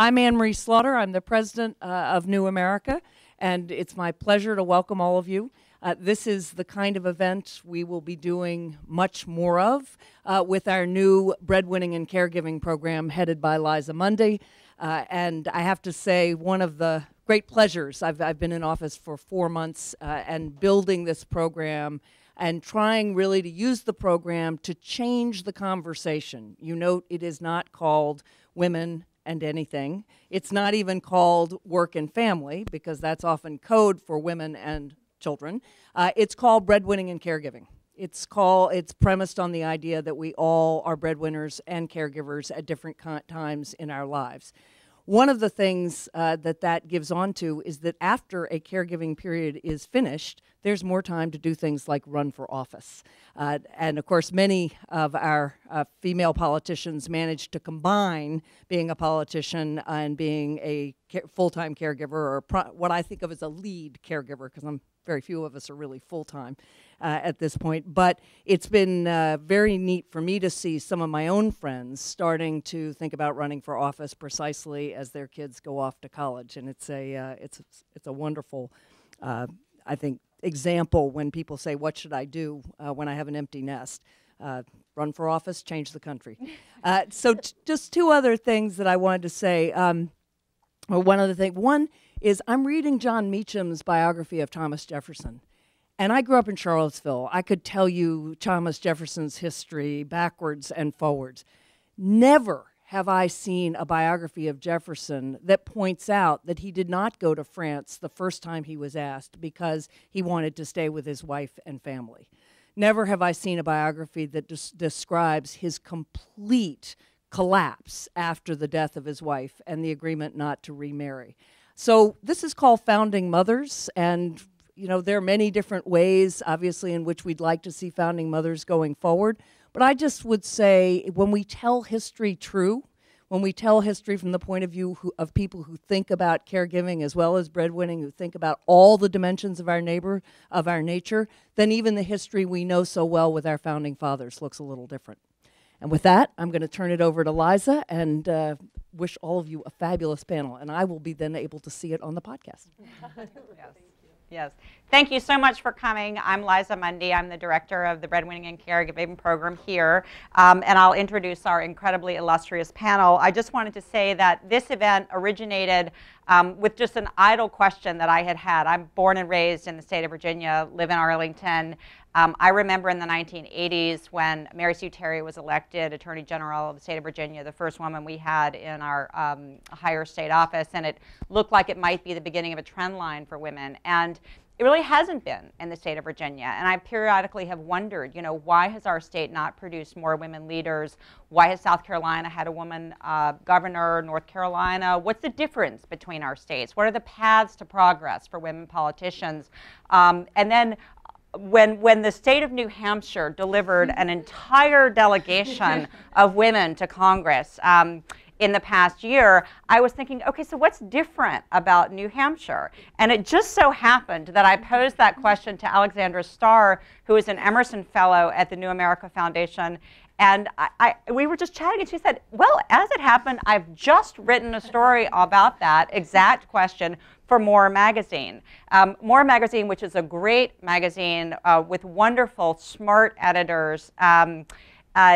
I'm Anne-Marie Slaughter. I'm the president of New America, and it's my pleasure to welcome all of you. This is the kind of event we will be doing much more of with our new Breadwinning and Caregiving Program headed by Liza Mundy. And I have to say, one of the great pleasures, I've been in office for 4 months and building this program and trying really to use the program to change the conversation. You note it is not called Women and Anything. It's not even called Work and Family, because that's often code for women and children. It's called Breadwinning and Caregiving. It's premised on the idea that we all are breadwinners and caregivers at different times in our lives. One of the things that gives on to is that after a caregiving period is finished, there's more time to do things like run for office. And of course, many of our female politicians manage to combine being a politician and being a full-time caregiver, or what I think of as a lead caregiver, because very few of us are really full-time at this point. But it's been very neat for me to see some of my own friends starting to think about running for office precisely as their kids go off to college. And it's a wonderful, I think, example when people say, what should I do when I have an empty nest? Run for office, change the country. So just two other things that I wanted to say. One other thing. One is I'm reading John Meacham's biography of Thomas Jefferson. And I grew up in Charlottesville. I could tell you Thomas Jefferson's history backwards and forwards. Never have I seen a biography of Jefferson that points out that he did not go to France the first time he was asked because he wanted to stay with his wife and family. Never have I seen a biography that describes his complete collapse after the death of his wife and the agreement not to remarry. So this is called Founding Mothers, and you know there are many different ways, obviously, in which we'd like to see Founding Mothers going forward. But I just would say, when we tell history true, when we tell history from the point of view of people who think about caregiving as well as breadwinning, who think about all the dimensions of our nature, then even the history we know so well with our Founding Fathers looks a little different. And with that, I'm going to turn it over to Liza and wish all of you a fabulous panel. And I will be then able to see it on the podcast. Yes. Yes. Thank you so much for coming. I'm Liza Mundy. I'm the director of the Breadwinning and Caregiving Program here. And I'll introduce our incredibly illustrious panel. I just wanted to say that this event originated with just an idle question that I had. I'm born and raised in the state of Virginia, live in Arlington. I remember in the 1980s when Mary Sue Terry was elected Attorney General of the state of Virginia, the first woman we had in our higher state office, and it looked like it might be the beginning of a trend line for women. And it really hasn't been in the state of Virginia. And I periodically have wondered, you know, why has our state not produced more women leaders? Why has South Carolina had a woman governor, North Carolina? What's the difference between our states? What are the paths to progress for women politicians? And then when the state of New Hampshire delivered an entire delegation of women to Congress in the past year, I was thinking, okay, so what's different about New Hampshire? And it just so happened that I posed that question to Alexandra Starr, who is an Emerson Fellow at the New America Foundation. And we were just chatting, and she said, well, as it happened, I've just written a story about that exact question for More Magazine. More Magazine, which is a great magazine with wonderful, smart editors,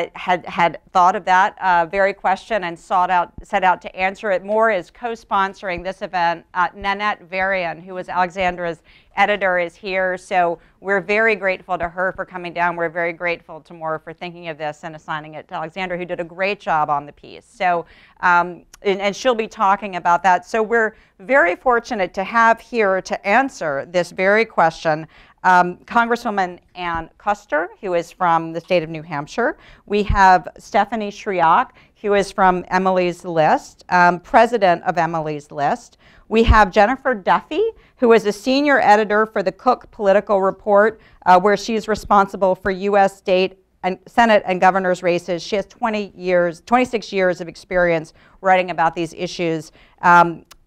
had thought of that very question and set out to answer it. More is co-sponsoring this event. Nanette Varian, who is Alexandra's editor, is here, so we're very grateful to her for coming down. We're very grateful to More for thinking of this and assigning it to Alexandra, who did a great job on the piece. So, and she'll be talking about that. So we're very fortunate to have here to answer this very question Congresswoman Ann Kuster, who is from the state of New Hampshire. We have Stephanie Schriock, who is from Emily's List, president of Emily's List. We have Jennifer Duffy, who is a senior editor for the Cook Political Report, where she's responsible for U.S. state and Senate and governor's races. She has 26 years of experience writing about these issues.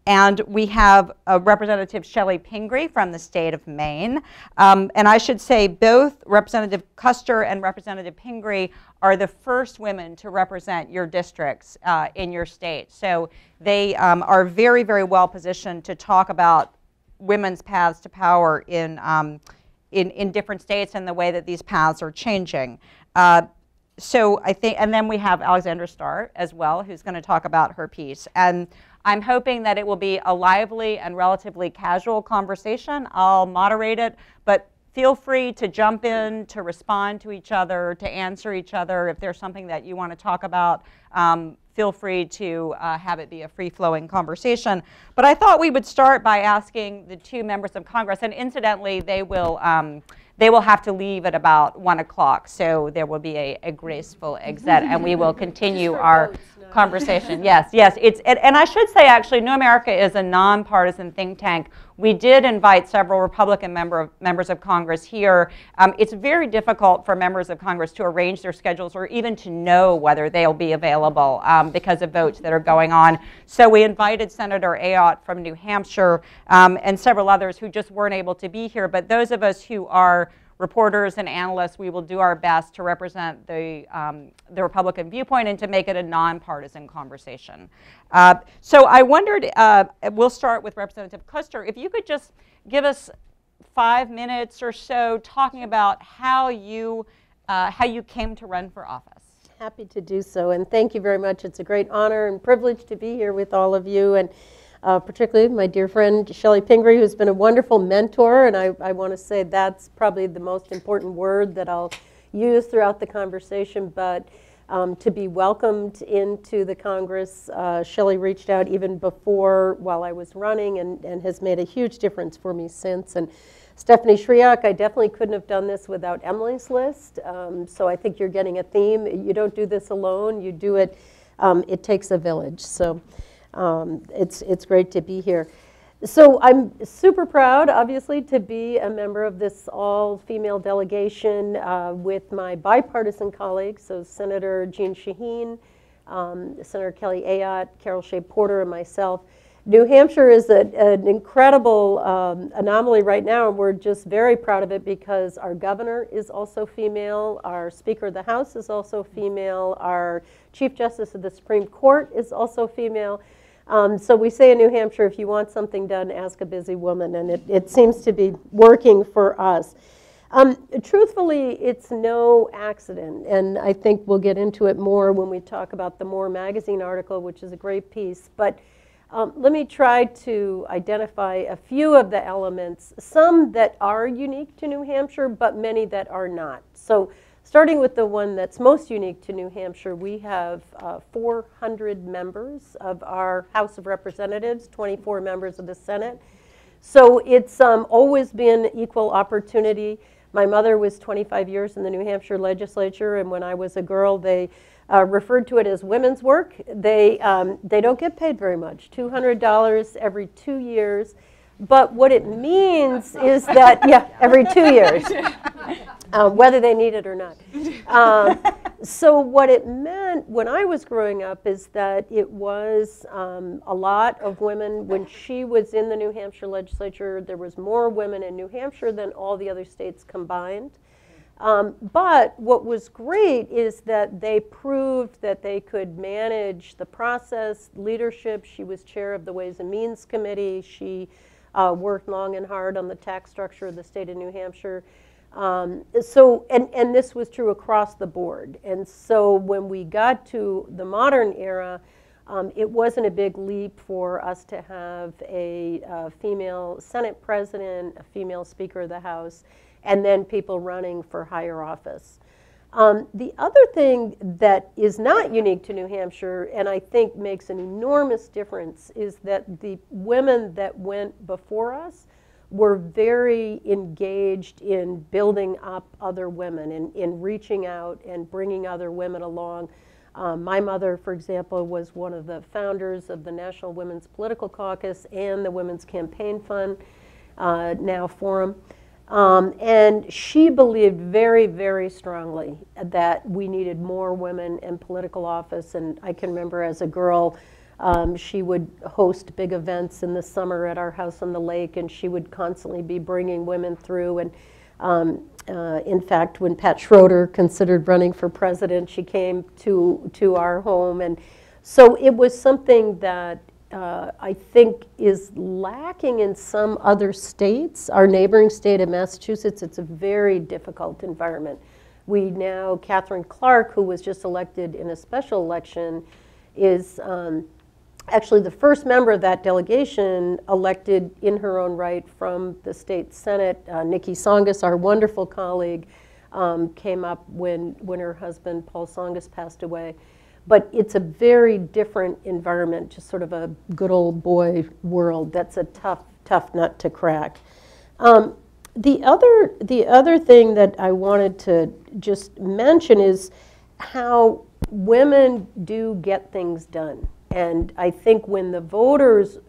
And we have Representative Chellie Pingree from the state of Maine. And I should say both Representative Kuster and Representative Pingree are the first women to represent your districts in your state. So they are very, very well positioned to talk about women's paths to power in different states and the way that these paths are changing. So I think, and then we have Alexandra Starr as well, who's going to talk about her piece. And I'm hoping that it will be a lively and relatively casual conversation. I'll moderate it, but feel free to jump in, to respond to each other, to answer each other. If there's something that you want to talk about, feel free to have it be a free-flowing conversation. But I thought we would start by asking the two members of Congress, and incidentally, they will have to leave at about 1 o'clock, so there will be a graceful exit, and we will continue our conversation. Yes, yes. And I should say, actually, New America is a nonpartisan think tank. We did invite several Republican members of Congress here. It's very difficult for members of Congress to arrange their schedules or even to know whether they'll be available because of votes that are going on. So we invited Senator Ayotte from New Hampshire and several others who just weren't able to be here. But those of us who are reporters and analysts, we will do our best to represent the Republican viewpoint and to make it a nonpartisan conversation. So I wondered, we'll start with Representative Kuster, if you could just give us 5 minutes or so talking about how you came to run for office. Happy to do so, and thank you very much. It's a great honor and privilege to be here with all of you, and particularly my dear friend Chellie Pingree, who's been a wonderful mentor, and I want to say that's probably the most important word that I'll use throughout the conversation, but to be welcomed into the Congress. Chellie reached out even before while I was running and has made a huge difference for me since. And Stephanie Schriock, I definitely couldn't have done this without Emily's List, so I think you're getting a theme. You don't do this alone, you do it, it takes a village. So. It's great to be here. So I'm super proud, obviously, to be a member of this all-female delegation with my bipartisan colleagues, so Senator Jean Shaheen, Senator Kelly Ayotte, Carol Shea-Porter, and myself. New Hampshire is an incredible anomaly right now, and we're just very proud of it because our governor is also female, our Speaker of the House is also female, our Chief Justice of the Supreme Court is also female. So we say in New Hampshire, if you want something done, ask a busy woman, and it seems to be working for us. Truthfully, it's no accident, and I think we'll get into it more when we talk about the More Magazine article, which is a great piece. But let me try to identify a few of the elements, some that are unique to New Hampshire, but many that are not. So starting with the one that's most unique to New Hampshire, we have 400 members of our House of Representatives, 24 members of the Senate. So it's always been equal opportunity. My mother was 25 years in the New Hampshire legislature, and when I was a girl, they referred to it as women's work. They don't get paid very much, $200 every 2 years. But what it means is that, yeah, every 2 years, whether they need it or not. So what it meant when I was growing up is that it was a lot of women. When she was in the New Hampshire legislature, there was more women in New Hampshire than all the other states combined. But what was great is that they proved that they could manage the process, leadership. She was chair of the Ways and Means Committee. She worked long and hard on the tax structure of the state of New Hampshire. And this was true across the board. And so when we got to the modern era, it wasn't a big leap for us to have a female Senate president, a female Speaker of the House, and then people running for higher office. The other thing that is not unique to New Hampshire, and I think makes an enormous difference, is that the women that went before us were very engaged in building up other women, in reaching out and bringing other women along. My mother, for example, was one of the founders of the National Women's Political Caucus and the Women's Campaign Fund, now Forum. And she believed very, very strongly that we needed more women in political office. And I can remember as a girl She would host big events in the summer at our house on the lake, and she would constantly be bringing women through. And in fact, when Pat Schroeder considered running for president, she came to our home. And so it was something that I think is lacking in some other states. Our neighboring state of Massachusetts, it's a very difficult environment. We now, Catherine Clark, who was just elected in a special election, is actually the first member of that delegation elected in her own right from the state Senate. Nikki Tsongas, our wonderful colleague, came up when her husband Paul Tsongas passed away. But it's a very different environment, just sort of a good old boy world. That's a tough, tough nut to crack. The other thing that I wanted to just mention is how women do get things done. And I think when the voters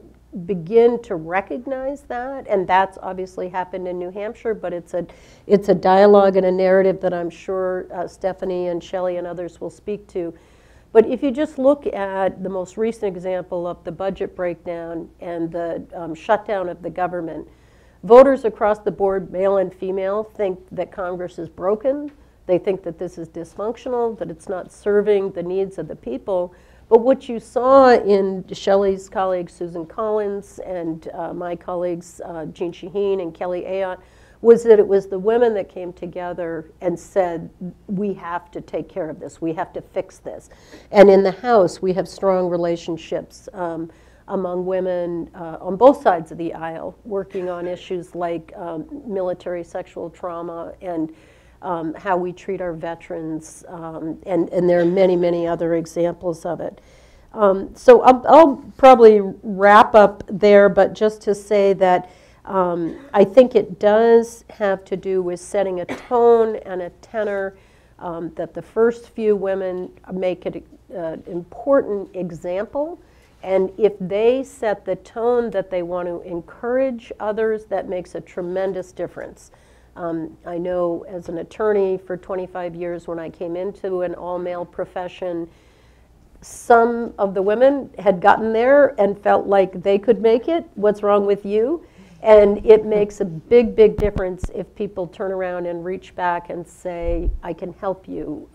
begin to recognize that, and that's obviously happened in New Hampshire, but it's a dialogue and a narrative that I'm sure Stephanie and Shelley and others will speak to. But if you just look at the most recent example of the budget breakdown and the shutdown of the government, voters across the board, male and female, think that Congress is broken. They think that this is dysfunctional, that it's not serving the needs of the people. But what you saw in Shelley's colleague Susan Collins and my colleagues Jean Shaheen and Kelly Ayotte was that it was the women that came together and said, we have to take care of this, we have to fix this. And in the House, we have strong relationships among women on both sides of the aisle, working on issues like military sexual trauma and how we treat our veterans, and there are many, many other examples of it. So I'll probably wrap up there, but just to say that I think it does have to do with setting a tone and a tenor, that the first few women make it an important example. And if they set the tone that they want to encourage others, that makes a tremendous difference. I know as an attorney for 25 years, when I came into an all-male profession, some of the women had gotten there and felt like they could make it. What's wrong with you? And it makes a big, big difference if people turn around and reach back and say, I can help you,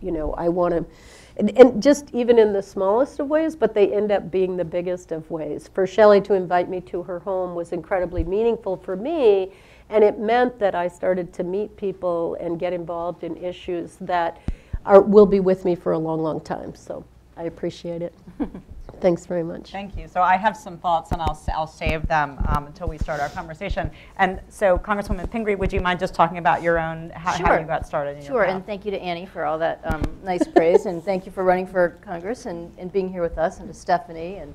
you know, I want to, and just even in the smallest of ways, but they end up being the biggest of ways. For Shelley to invite me to her home was incredibly meaningful for me, and it meant that I started to meet people and get involved in issues that will be with me for a long, long time. So I appreciate it. Thanks very much. Thank you. So I have some thoughts, and I'll save them until we start our conversation. And so, Congresswoman Pingree, would you mind just talking about your own, how you got started? In sure, and thank you to Annie for all that nice praise, and thank you for running for Congress and being here with us, and to Stephanie and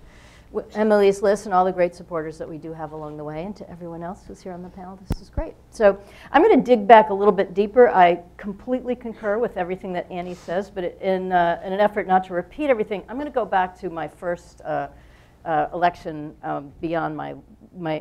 Emily's List and all the great supporters that we do have along the way, and to everyone else who's here on the panel. This is great. So I'm going to dig back a little bit deeper. I completely concur with everything that Annie says, but in an effort not to repeat everything, I'm going to go back to my first election beyond my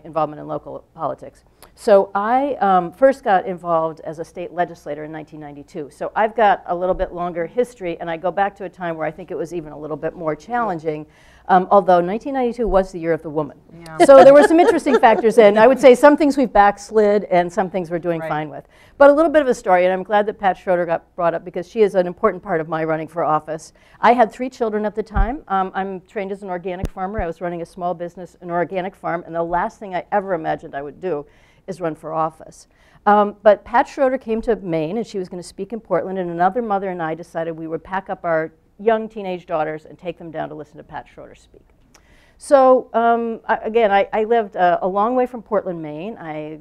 involvement in local politics. So I first got involved as a state legislator in 1992. So I've got a little bit longer history, and I go back to a time where I think it was even a little bit more challenging. Although 1992 was the year of the woman. Yeah. So there were some interesting factors in. I would say some things we've backslid and some things we're doing fine with. But a little bit of a story, and I'm glad that Pat Schroeder got brought up because she is an important part of my running for office. I had 3 children at the time. I'm trained as an organic farmer. I was running a small business, an organic farm, and the last thing I ever imagined I would do is run for office. But Pat Schroeder came to Maine, and she was going to speak in Portland, and another mother and I decided we would pack up our young teenage daughters and take them down to listen to Pat Schroeder speak. So I lived a long way from Portland, Maine. I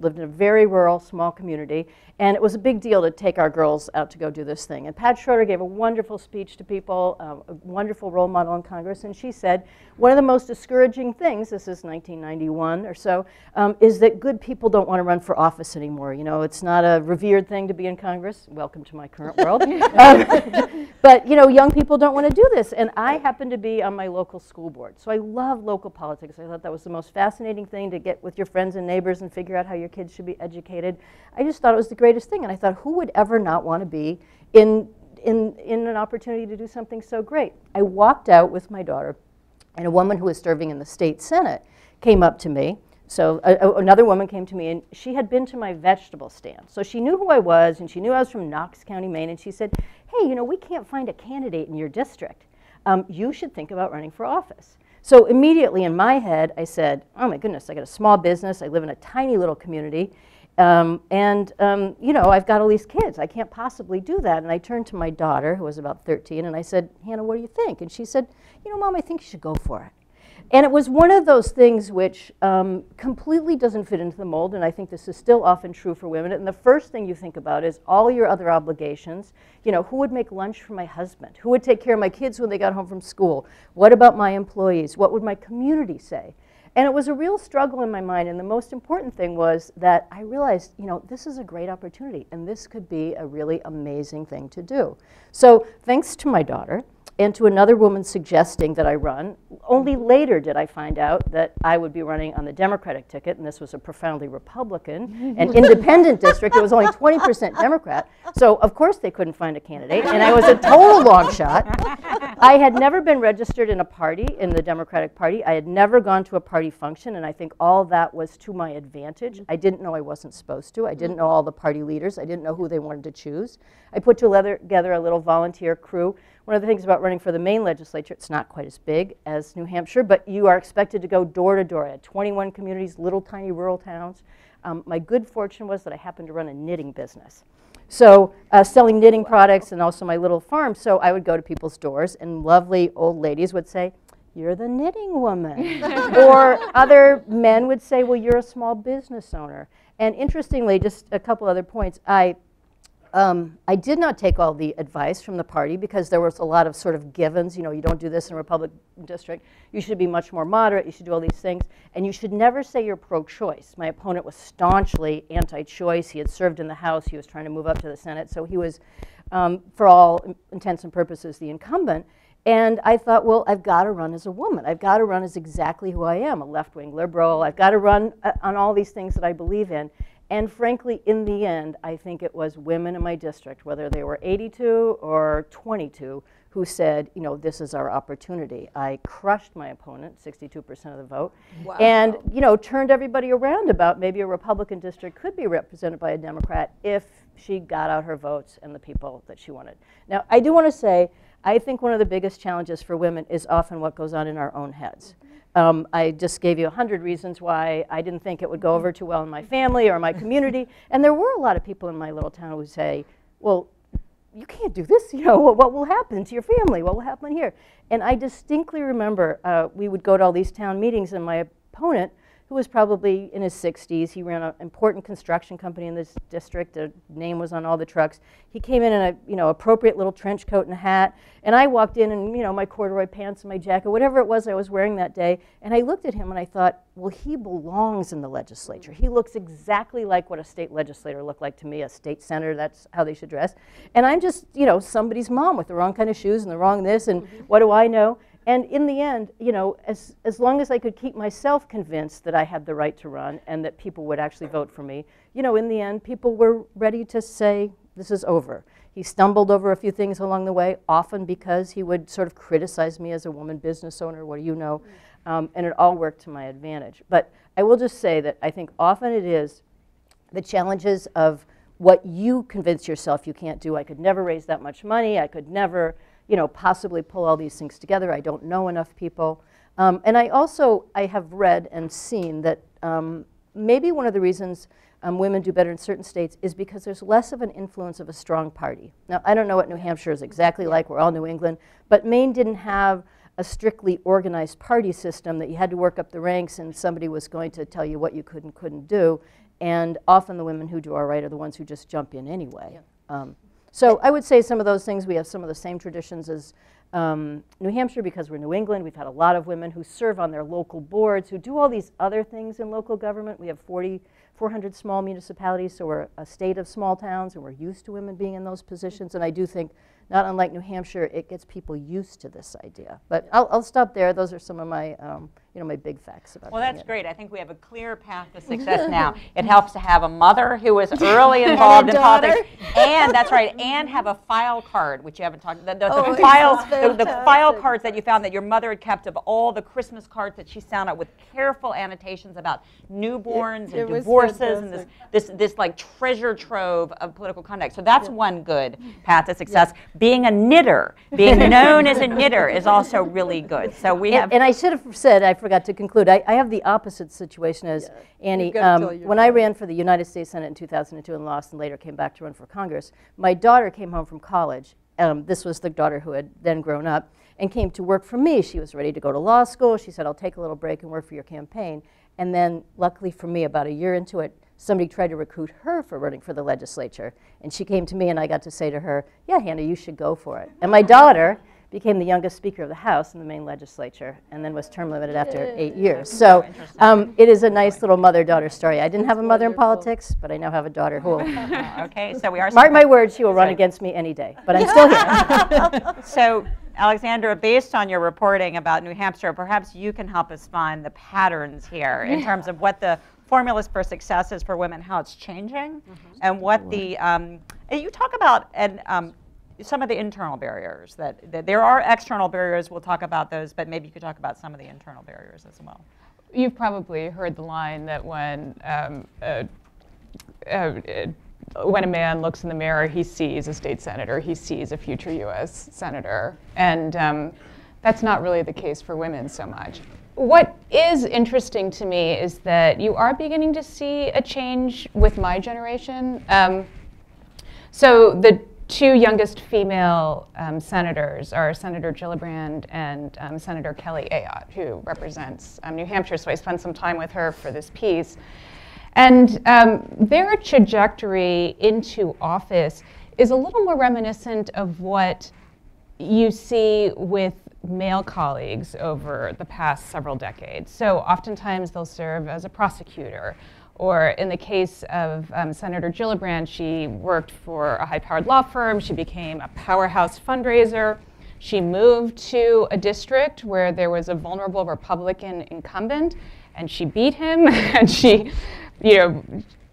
lived in a very rural, small community, and it was a big deal to take our girls out to go do this thing. And Pat Schroeder gave a wonderful speech to people, a wonderful role model in Congress, and she said, one of the most discouraging things, this is 1991 or so, is that good people don't want to run for office anymore. You know, it's not a revered thing to be in Congress. Welcome to my current world. But, you know, young people don't want to do this, and I happened to be on my local school board. So I love local politics. I thought that was the most fascinating thing, to get with your friends and neighbors and figure out how your kids should be educated. I just thought it was the greatest thing. And I thought, who would ever not want to be in in an opportunity to do something so great. I walked out with my daughter, and a woman who was serving in the state senate came up to me. So another woman came to me, and she had been to my vegetable stand. So she knew who I was, and she knew I was from Knox County, Maine, and she said, hey, you know, we can't find a candidate in your district. You should think about running for office. So immediately in my head, I said, oh my goodness, I got a small business, I live in a tiny little community, you know, I've got all these kids, I can't possibly do that. And I turned to my daughter, who was about 13, and I said, Hannah, what do you think? And she said, you know, Mom, I think you should go for it. And it was one of those things which completely doesn't fit into the mold, and I think this is still often true for women. And the first thing you think about is all your other obligations. You know, who would make lunch for my husband? Who would take care of my kids when they got home from school? What about my employees? What would my community say? And it was a real struggle in my mind, and the most important thing was that I realized, you know, this is a great opportunity, and this could be a really amazing thing to do. So thanks to my daughter, and to another woman suggesting that I run. Only later did I find out that I would be running on the Democratic ticket, and this was a profoundly Republican and independent district. It was only 20% Democrat, so of course they couldn't find a candidate, and I was a total long shot. I had never been registered in a party, in the Democratic Party. I had never gone to a party function, and I think all that was to my advantage. I didn't know I wasn't supposed to. I didn't know all the party leaders. I didn't know who they wanted to choose. I put together a little volunteer crew. One of the things about running for the Maine legislature, it's not quite as big as New Hampshire, but you are expected to go door to door. I had 21 communities, little tiny rural towns. My good fortune was that I happened to run a knitting business. So selling knitting products and also my little farm. So I would go to people's doors, and lovely old ladies would say, you're the knitting woman. Or other men would say, well, you're a small business owner. And interestingly, just a couple other points, I did not take all the advice from the party, because there was a lot of sort of givens. You know, you don't do this in a Republican district. You should be much more moderate. You should do all these things. And you should never say you're pro-choice. My opponent was staunchly anti-choice. He had served in the House. He was trying to move up to the Senate. So he was, for all intents and purposes, the incumbent. And I thought, well, I've got to run as a woman. I've got to run as exactly who I am, a left-wing liberal. I've got to run on all these things that I believe in. And frankly, in the end, I think it was women in my district, whether they were 82 or 22, who said, you know, this is our opportunity. I crushed my opponent, 62% of the vote, wow. And, you know, turned everybody around about maybe a Republican district could be represented by a Democrat if she got out her votes and the people that she wanted. Now, I do want to say, I think one of the biggest challenges for women is often what goes on in our own heads. I just gave you 100 reasons why I didn't think it would go over too well in my family or my community. And there were a lot of people in my little town who say, well, you can't do this, you know, what will happen to your family? What will happen here? And I distinctly remember we would go to all these town meetings, and my opponent, who was probably in his 60s, he ran an important construction company in this district. The name was on all the trucks. He came in a, you know, appropriate little trench coat and a hat, and I walked in and, you know, my corduroy pants and my jacket, whatever it was I was wearing that day, and I looked at him and I thought, well, he belongs in the legislature. He looks exactly like what a state legislator looked like to me, a state senator, that's how they should dress. And I'm just, you know, somebody's mom with the wrong kind of shoes and the wrong this, and what do I know? And in the end, you know, as long as I could keep myself convinced that I had the right to run and that people would actually vote for me, you know, in the end, people were ready to say, this is over. He stumbled over a few things along the way, often because he would sort of criticize me as a woman business owner, what do you know? And it all worked to my advantage. But I will just say that I think often it is the challenges of what you convince yourself you can't do. I could never raise that much money. I could never, you know, possibly pull all these things together. I don't know enough people. And I also, I have read and seen that maybe one of the reasons women do better in certain states is because there's less of an influence of a strong party. Now, I don't know what New Hampshire is exactly like. We're all New England. But Maine didn't have a strictly organized party system that you had to work up the ranks and somebody was going to tell you what you could and couldn't do. And often the women who do all right are the ones who just jump in anyway. Yeah. So I would say some of those things, we have some of the same traditions as New Hampshire because we're New England. We've had a lot of women who serve on their local boards, who do all these other things in local government. We have 400 small municipalities, so we're a state of small towns, and we're used to women being in those positions. And I do think, not unlike New Hampshire, it gets people used to this idea. But I'll stop there. Those are some of my my big facts about it. Well, that's great. I think we have a clear path to success now. It helps to have a mother who was early involved in politics, and that's right, and have a file card, which you haven't talked about. The file cards that you found that your mother had kept of all the Christmas cards that she sent out with careful annotations about newborns and divorces and this like treasure trove of political conduct. So that's one good path to success. Yeah. Being a knitter, being known as a knitter, is also really good. So we have. And I should have said, I forgot to conclude. I have the opposite situation as Annie. When I ran for the United States Senate in 2002 and lost, and later came back to run for Congress, my daughter came home from college. This was the daughter who had then grown up and came to work for me. She was ready to go to law school. She said, "I'll take a little break and work for your campaign." And then, luckily for me, about a year into it, somebody tried to recruit her for running for the legislature. And she came to me, and I got to say to her, "Yeah, Hannah, you should go for it." And my daughter became the youngest Speaker of the House in the Maine legislature, and then was term limited after 8 years. So it is a nice little mother-daughter story. I didn't have a mother in politics, but I now have a daughter who will. Okay, so we are. Mark my words, she will run against me any day, but I'm still here. So, Alexandra, based on your reporting about New Hampshire, perhaps you can help us find the patterns here in terms of what the formulas for success is for women, how it's changing, and what the you talk about some of the internal barriers that there are external barriers. We'll talk about those, but maybe you could talk about some of the internal barriers as well. You've probably heard the line that when a man looks in the mirror, he sees a state senator, he sees a future U.S. senator, and that's not really the case for women so much. What is interesting to me is that you are beginning to see a change with my generation. So the two youngest female senators are Senator Gillibrand and Senator Kelly Ayotte, who represents New Hampshire. So I spent some time with her for this piece. And their trajectory into office is a little more reminiscent of what you see with male colleagues over the past several decades. So oftentimes they'll serve as a prosecutor, or in the case of Senator Gillibrand, she worked for a high-powered law firm. She became a powerhouse fundraiser. She moved to a district where there was a vulnerable Republican incumbent, and she beat him. And she,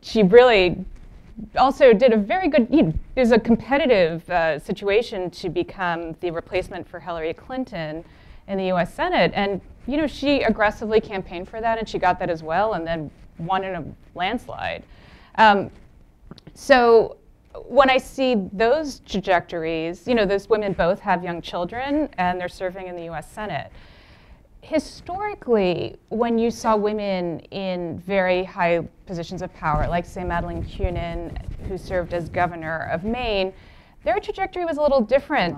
she really also did a very good. There's a competitive situation to become the replacement for Hillary Clinton in the U.S. Senate, and she aggressively campaigned for that, and she got that as well, and then won in a landslide. So when I see those trajectories, those women both have young children and they're serving in the US Senate. Historically, when you saw women in very high positions of power, like say Madeleine Kunin, who served as governor of Maine, their trajectory was a little different.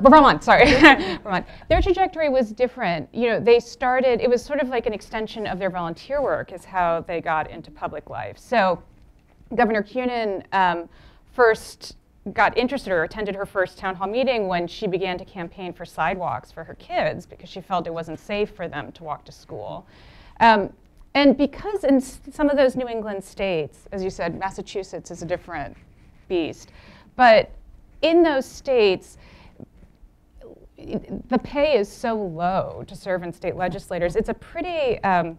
Vermont. Their trajectory was different. They started, it was sort of like an extension of their volunteer work is how they got into public life. So Governor Kunin first got interested or attended her first town hall meeting when she began to campaign for sidewalks for her kids because she felt it wasn't safe for them to walk to school. And because in some of those New England states, as you said, Massachusetts is a different beast, but in those states, the pay is so low to serve in state legislators. It's a pretty, that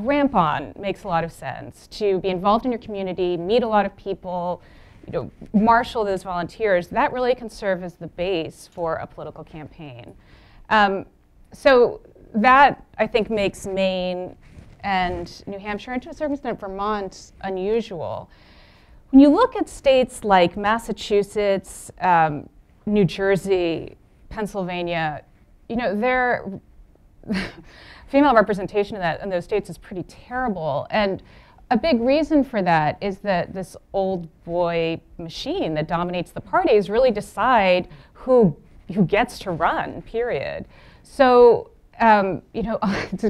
ramp on makes a lot of sense. To be involved in your community, meet a lot of people, marshal those volunteers, that really can serve as the base for a political campaign. So that, I think, makes Maine and New Hampshire, and to a certain extent Vermont, unusual. When you look at states like Massachusetts, New Jersey, Pennsylvania, their female representation of that in those states is pretty terrible. And a big reason for that is that this old boy machine that dominates the parties really decide who gets to run, period. So, it's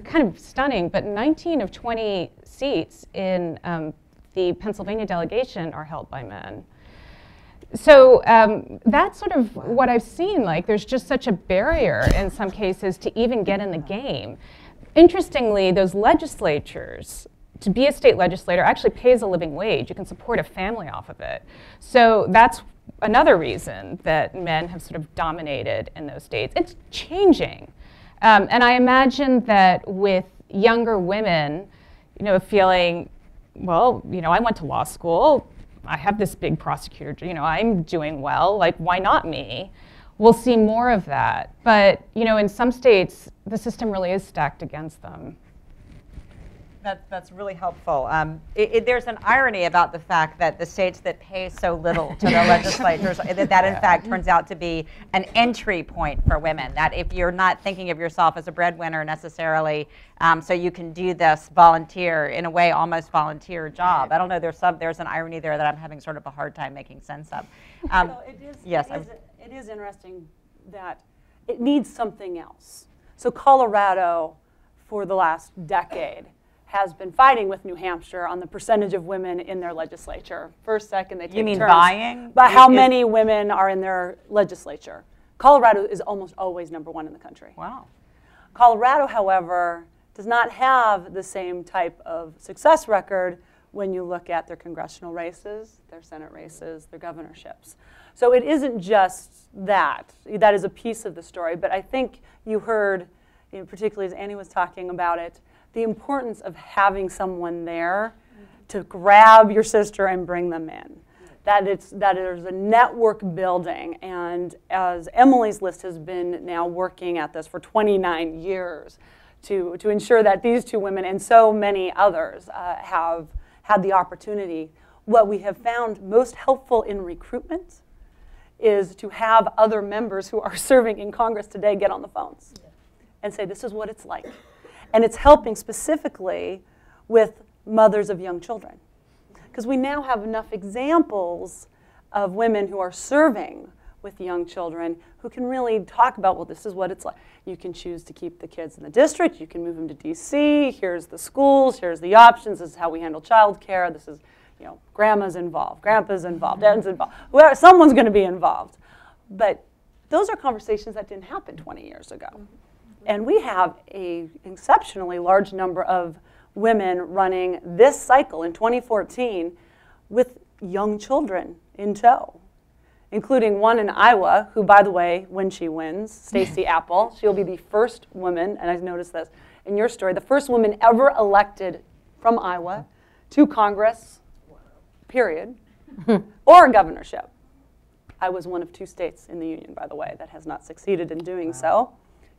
kind of stunning, but 19 of 20 seats in the Pennsylvania delegation are held by men. So that's sort of what I've seen. Like, there's just such a barrier in some cases to even get in the game. Interestingly, those legislatures, to be a state legislator actually pays a living wage. You can support a family off of it. So that's another reason that men have sort of dominated in those states. It's changing. And I imagine that with younger women, feeling, well, I went to law school, I have this big prosecutor, I'm doing well, like, why not me? We'll see more of that. But, in some states, the system really is stacked against them. That's really helpful. There's an irony about the fact that the states that pay so little to their legislatures, that in fact turns out to be an entry point for women. That if you're not thinking of yourself as a breadwinner necessarily, so you can do this volunteer, in a way almost volunteer job. I don't know, there's an irony there that I'm having sort of a hard time making sense of. Well, it is interesting that it needs something else. So Colorado, for the last decade, has been fighting with New Hampshire on the percentage of women in their legislature. First, second, they take turns. You mean buying? But how many women are in their legislature? Colorado is almost always #1 in the country. Wow. Colorado, however, does not have the same type of success record when you look at their congressional races, their Senate races, their governorships. So it isn't just that. That is a piece of the story. But I think you heard, particularly as Annie was talking about it, the importance of having someone there to grab your sister and bring them in. That is a network building. And as Emily's List has been now working at this for 29 years to ensure that these two women and so many others have had the opportunity, what we have found most helpful in recruitment is to have other members who are serving in Congress today get on the phones and say, this is what it's like. And it's helping specifically with mothers of young children. Because we now have enough examples of women who are serving with young children who can really talk about, well, this is what it's like. You can choose to keep the kids in the district. You can move them to DC. Here's the schools. Here's the options. This is how we handle child care. This is, grandma's involved. Grandpa's involved. Dad's involved. Well, someone's going to be involved. But those are conversations that didn't happen 20 years ago. And we have an exceptionally large number of women running this cycle in 2014 with young children in tow, including one in Iowa, who, by the way, when she wins, Stacey Apple, she'll be the first woman, and I noticed this in your story, the first woman ever elected from Iowa to Congress, period, or a governorship. I was one of 2 states in the Union, by the way, that has not succeeded in doing so.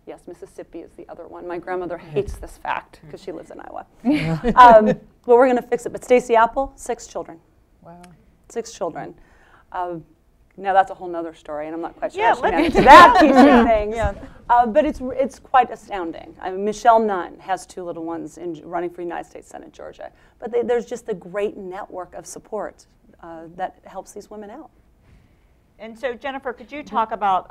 Yes, Mississippi is the other one. My grandmother hates this fact because she lives in Iowa. Well, we're going to fix it. But Stacey Apple, 6 children. Wow. 6 children. Now that's a whole nother story, and I'm not quite sure I should manage that piece of things. Yeah. But it's quite astounding. I mean, Michelle Nunn has 2 little ones running for United States Senate, Georgia. But there's just a great network of support that helps these women out. And so, Jennifer, could you talk about,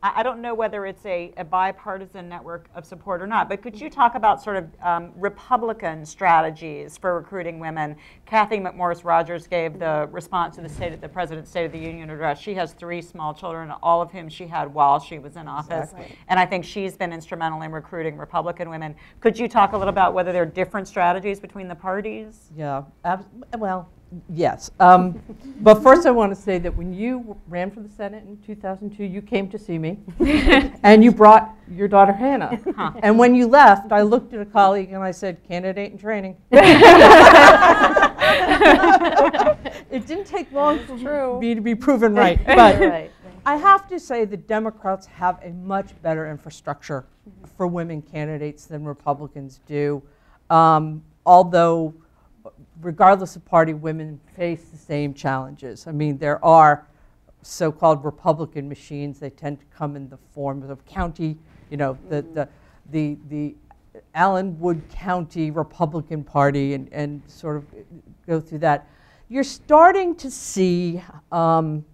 I don't know whether it's a bipartisan network of support or not, but could you talk about sort of Republican strategies for recruiting women? Kathy McMorris Rogers gave the response to the President's State of the Union address. She has 3 small children, all of whom she had while she was in office. Exactly. And I think she's been instrumental in recruiting Republican women. Could you talk a little about whether there are different strategies between the parties? Yeah, well. Yes. But first I want to say that when you ran for the Senate in 2002, you came to see me, and you brought your daughter Hannah. Huh. And when you left, I looked at a colleague and I said, candidate in training. It didn't take long for me to be proven right. But right. I have to say that Democrats have a much better infrastructure for women candidates than Republicans do, although regardless of party, women face the same challenges. I mean, there are so-called Republican machines. They tend to come in the form of county, the Allen Wood County Republican Party and sort of go through that. You're starting to see some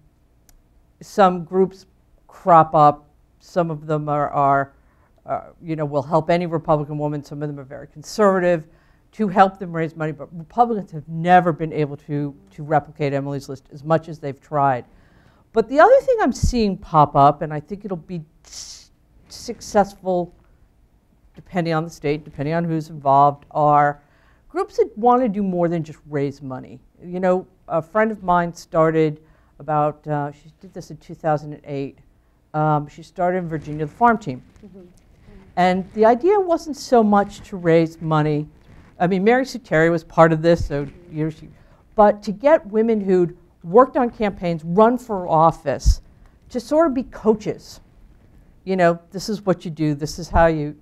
groups crop up. Some of them are will help any Republican woman. Some of them are very conservative, to help them raise money, but Republicans have never been able to replicate Emily's List as much as they've tried. But the other thing I'm seeing pop up, and I think it'll be successful depending on the state, depending on who's involved, are groups that want to do more than just raise money. A friend of mine started about, she did this in 2008, she started in Virginia, the Farm Team. Mm-hmm. And the idea wasn't so much to raise money. I mean, Mary Sue Terry was part of this, so but to get women who'd worked on campaigns, run for office, to sort of be coaches. You know, this is what you do. This is how you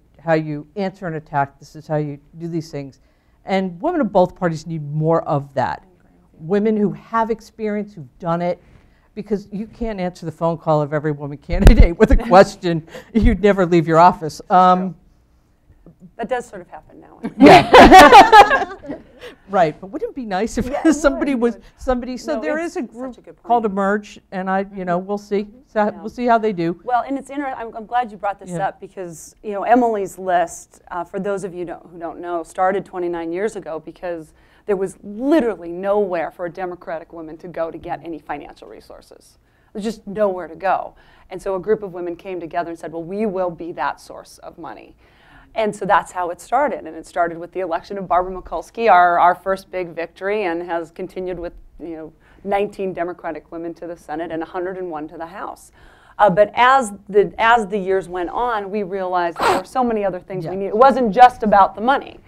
answer an attack. This is how you do these things. And women of both parties need more of that. Women who have experience, who've done it, because you can't answer the phone call of every woman candidate with a question. You'd never leave your office. That does sort of happen now. Yeah. Right, but wouldn't it be nice if somebody was somebody? So no, there is a group called Emerge, and you know, we'll see. So we'll see how they do. Well, and it's interesting. I'm glad you brought this up because you know Emily's List. For those of you who don't know, started 29 years ago because there was literally nowhere for a Democratic woman to go to get any financial resources. There's just nowhere to go, and so a group of women came together and said, "Well, we will be that source of money." And so that's how it started. And it started with the election of Barbara Mikulski, our first big victory, and has continued with 19 Democratic women to the Senate and 101 to the House. But as the years went on, we realized there were so many other things we needed. It wasn't just about the money.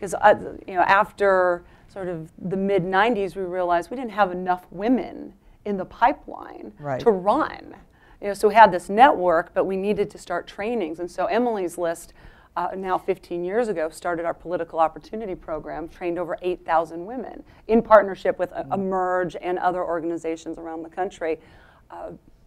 Because after sort of the mid-'90s, we realized we didn't have enough women in the pipeline to run. So we had this network, but we needed to start trainings. And so Emily's List, now 15 years ago, started our political opportunity program, trained over 8,000 women in partnership with Emerge and other organizations around the country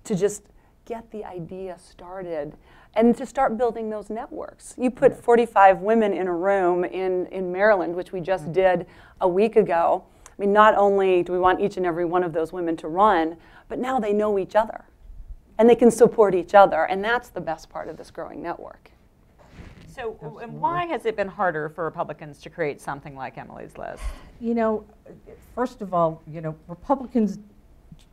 to just get the idea started and to start building those networks. You put 45 women in a room in Maryland, which we just did a week ago. I mean, not only do we want each and every one of those women to run, but now they know each other and they can support each other, and that's the best part of this growing network. So and why has it been harder for Republicans to create something like Emily's List? You know, first of all, Republicans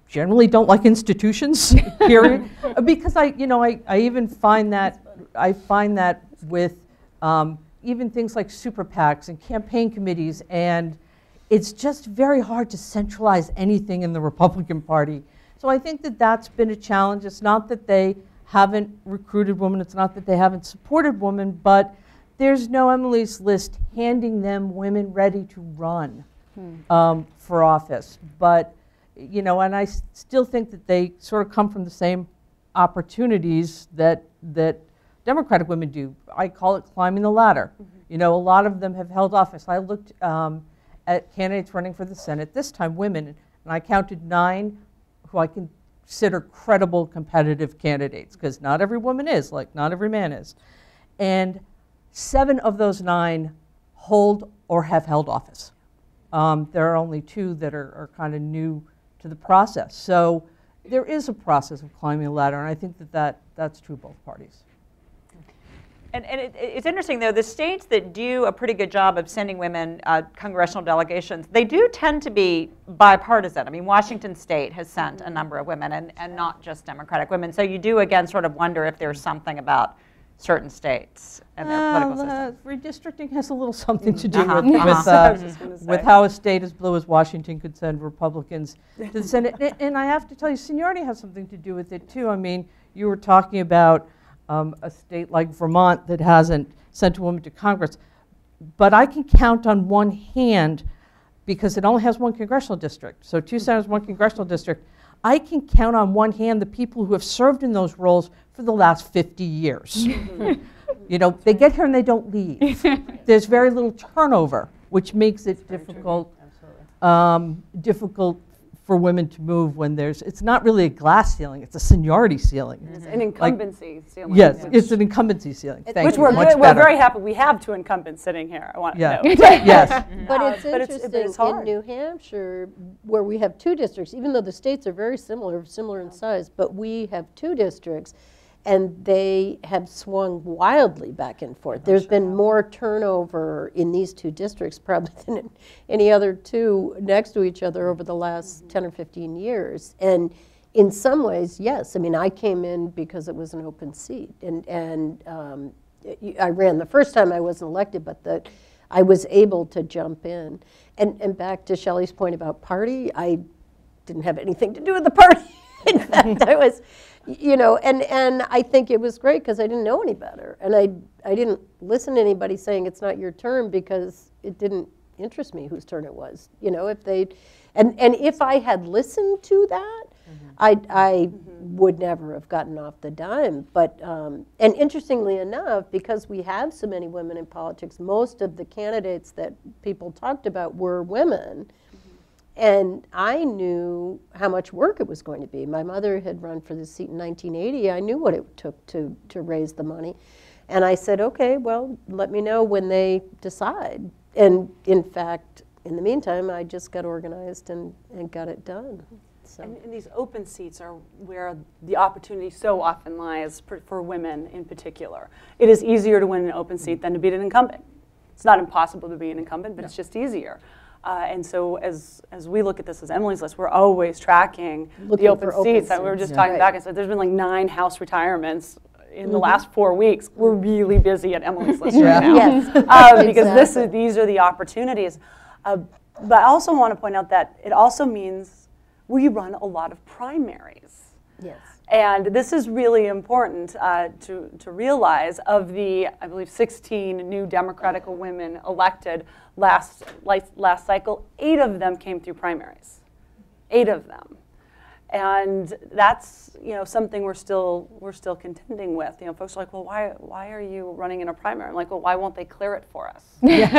generally don't like institutions, period. Because I even find that, with even things like super PACs and campaign committees, and it's just very hard to centralize anything in the Republican Party. So I think that that's been a challenge. It's not that they haven't recruited women, it's not that they haven't supported women, but there's no Emily's List handing them women ready to run for office. But, and I still think that they sort of come from the same opportunities that Democratic women do. I call it climbing the ladder. A lot of them have held office. I looked at candidates running for the Senate, this time women, and I counted 9 who I can consider credible competitive candidates, because not every woman is, like not every man is. And 7 of those 9 hold or have held office. There are only 2 that are kind of new to the process. So there is a process of climbing the ladder, and I think that, that's true of both parties. And it's interesting, though, the states that do a pretty good job of sending women congressional delegations, they do tend to be bipartisan. I mean, Washington State has sent a number of women, and not just Democratic women. So you do, again, sort of wonder if there's something about certain states and their political system. Redistricting has a little something to do with how a state as blue as Washington could send Republicans to the Senate. And I have to tell you, seniority has something to do with it, too. I mean, you were talking about a state like Vermont that hasn't sent a woman to Congress. But I can count on one hand, because it only has 1 congressional district. So 2 senators, 1 congressional district. I can count on one hand the people who have served in those roles for the last 50 years. They get here and they don't leave. There's very little turnover, which makes it difficult, for women to move when there's, it's not really a glass ceiling, it's a seniority ceiling. It's an incumbency ceiling. Yes, it's an incumbency ceiling. We're very happy we have 2 incumbents sitting here. I want to know. Yes. But it's interesting, but in New Hampshire, where we have 2 districts, even though the states are very similar in size, but we have 2 districts, and they have swung wildly back and forth. There's been more turnover in these 2 districts probably than in any other 2 next to each other over the last 10 or 15 years. And in some ways, yes, I mean, I came in because it was an open seat. And I ran the first time, I wasn't elected, but I was able to jump in. And back to Shelley's point about party, I didn't have anything to do with the party. In fact, I was you know, and I think it was great because I didn't know any better. And I didn't listen to anybody saying it's not your turn because it didn't interest me whose turn it was. You know, if they, and if I had listened to that, mm-hmm. I would never have gotten off the dime. But, and interestingly enough, because we have so many women in politics, most of the candidates that people talked about were women. And I knew how much work it was going to be. My mother had run for the seat in 1980. I knew what it took to raise the money. And I said, okay, well, let me know when they decide. And in fact, in the meantime, I just got organized and got it done. So. And these open seats are where the opportunity so often lies for women in particular. It is easier to win an open seat than to beat an incumbent. It's not impossible to be an incumbent, but no. It's just easier. And so as we look at this as Emily's List, we're always tracking the open seats. We were just talking back and said there's been like 9 House retirements in the last 4 weeks. We're really busy at Emily's List right now. Yes. Because these are the opportunities. But I also want to point out that it also means we run a lot of primaries. Yes. And this is really important to realize. Of the, I believe, 16 new Democratic women elected last cycle, 8 of them came through primaries, 8 of them. And that's, you know, something we're still contending with. You know, folks are like, well, why are you running in a primary? I'm like, well, why won't they clear it for us? That's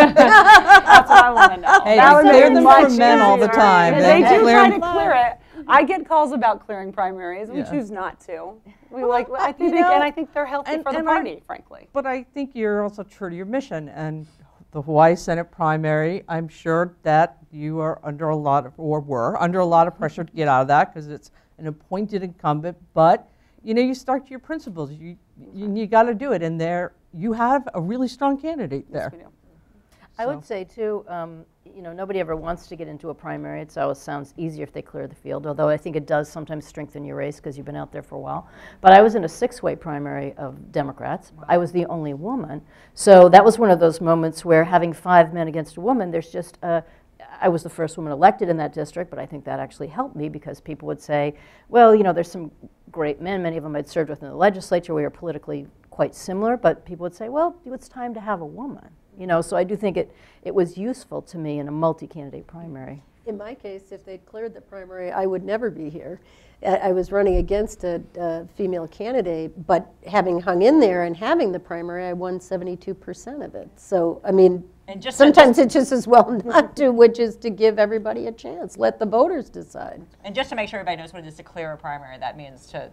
what I want to know. Hey, that would clear them for men all the time. Right? They do try to clear it. I get calls about clearing primaries. We choose not to. We and I think they're healthy for the party, frankly. But I think you're also true to your mission. And the Hawaii Senate primary, I'm sure that you are under a lot of, or were under a lot of pressure to get out of that because it's an appointed incumbent. But you know, you start to your principles. You got to do it, and there you have a really strong candidate there. Yes, I would say too, you know, nobody ever wants to get into a primary. It always sounds easier if they clear the field, although I think it does sometimes strengthen your race because you've been out there for a while. But I was in a 6-way primary of Democrats. I was the only woman. So that was one of those moments where having 5 men against a woman, there's just a, I was the first woman elected in that district, but I think that actually helped me because people would say, well, you know, there's some great men. Many of them I'd served with in the legislature. We were politically quite similar, but people would say, well, it's time to have a woman. You know, so I do think it was useful to me in a multi-candidate primary. In my case, if they'd cleared the primary, I would never be here. I was running against a female candidate, but having hung in there and having the primary, I won 72% of it. So, I mean, and just sometimes it's just as well not to, which is to give everybody a chance. Let the voters decide. And just to make sure everybody knows what it is to clear a primary, that means to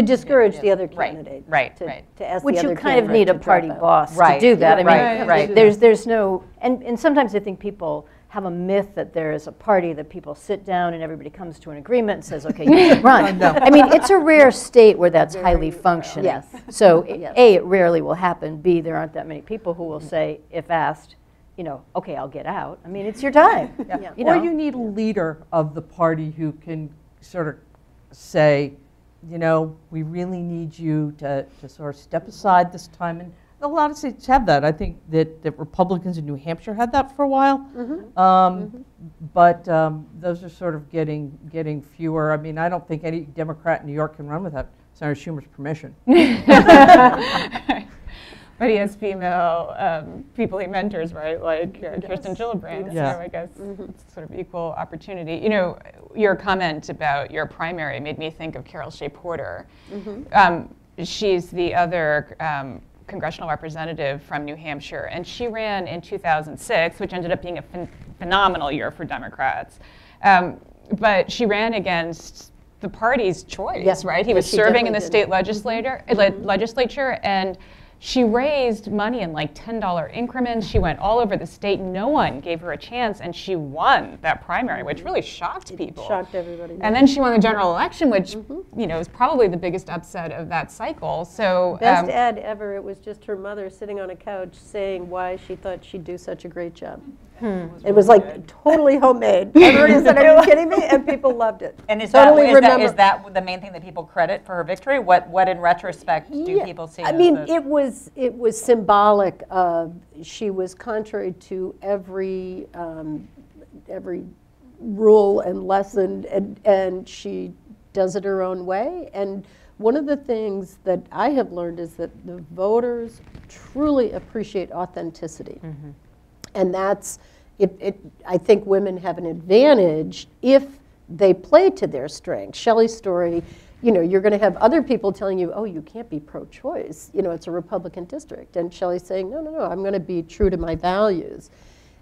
discourage the other candidate. Right, to ask which the other, you kind of need a party boss to do that. I mean, there's no, and sometimes I think people have a myth that there is a party that people sit down and everybody comes to an agreement and says, okay, you run. No. I mean, it's a rare state where that's highly functional. Yes. So, A, it rarely will happen. B, there aren't that many people who will say, if asked, you know, okay, I'll get out. I mean, it's your time. You know? Or you need a leader of the party who can sort of say, you know, we really need you to sort of step aside this time. And a lot of states have that. I think that Republicans in New Hampshire had that for a while. But those are sort of getting fewer. I mean, I don't think any Democrat in New York can run without Senator Schumer's permission. But he has female people he mentors, right? Like Kirsten Gillibrand. So I guess it's sort of equal opportunity. You know, your comment about your primary made me think of Carol Shea-Porter. She's the other congressional representative from New Hampshire, and she ran in 2006, which ended up being a phenomenal year for Democrats. But she ran against the party's choice, right? He was serving in the state legislature, and she raised money in like $10 increments. She went all over the state. No one gave her a chance, and she won that primary, which really shocked people. Shocked everybody. And then she won the general election, which you know, is probably the biggest upset of that cycle. So best ad ever. It was just her mother sitting on a couch saying why she thought she'd do such a great job. It was really like totally homemade. Everybody said, "Are you kidding me?" And people loved it. And is that the main thing that people credit for her victory? What in retrospect do people see? I mean, it was symbolic of, she was contrary to every rule and lesson, and she does it her own way. And One of the things that I have learned is that the voters truly appreciate authenticity. Mm-hmm. And that's, I think women have an advantage if they play to their strengths. Shelley's story, you know, you're going to have other people telling you, oh, you can't be pro-choice. You know, it's a Republican district. And Shelley's saying, no, no, no, I'm going to be true to my values.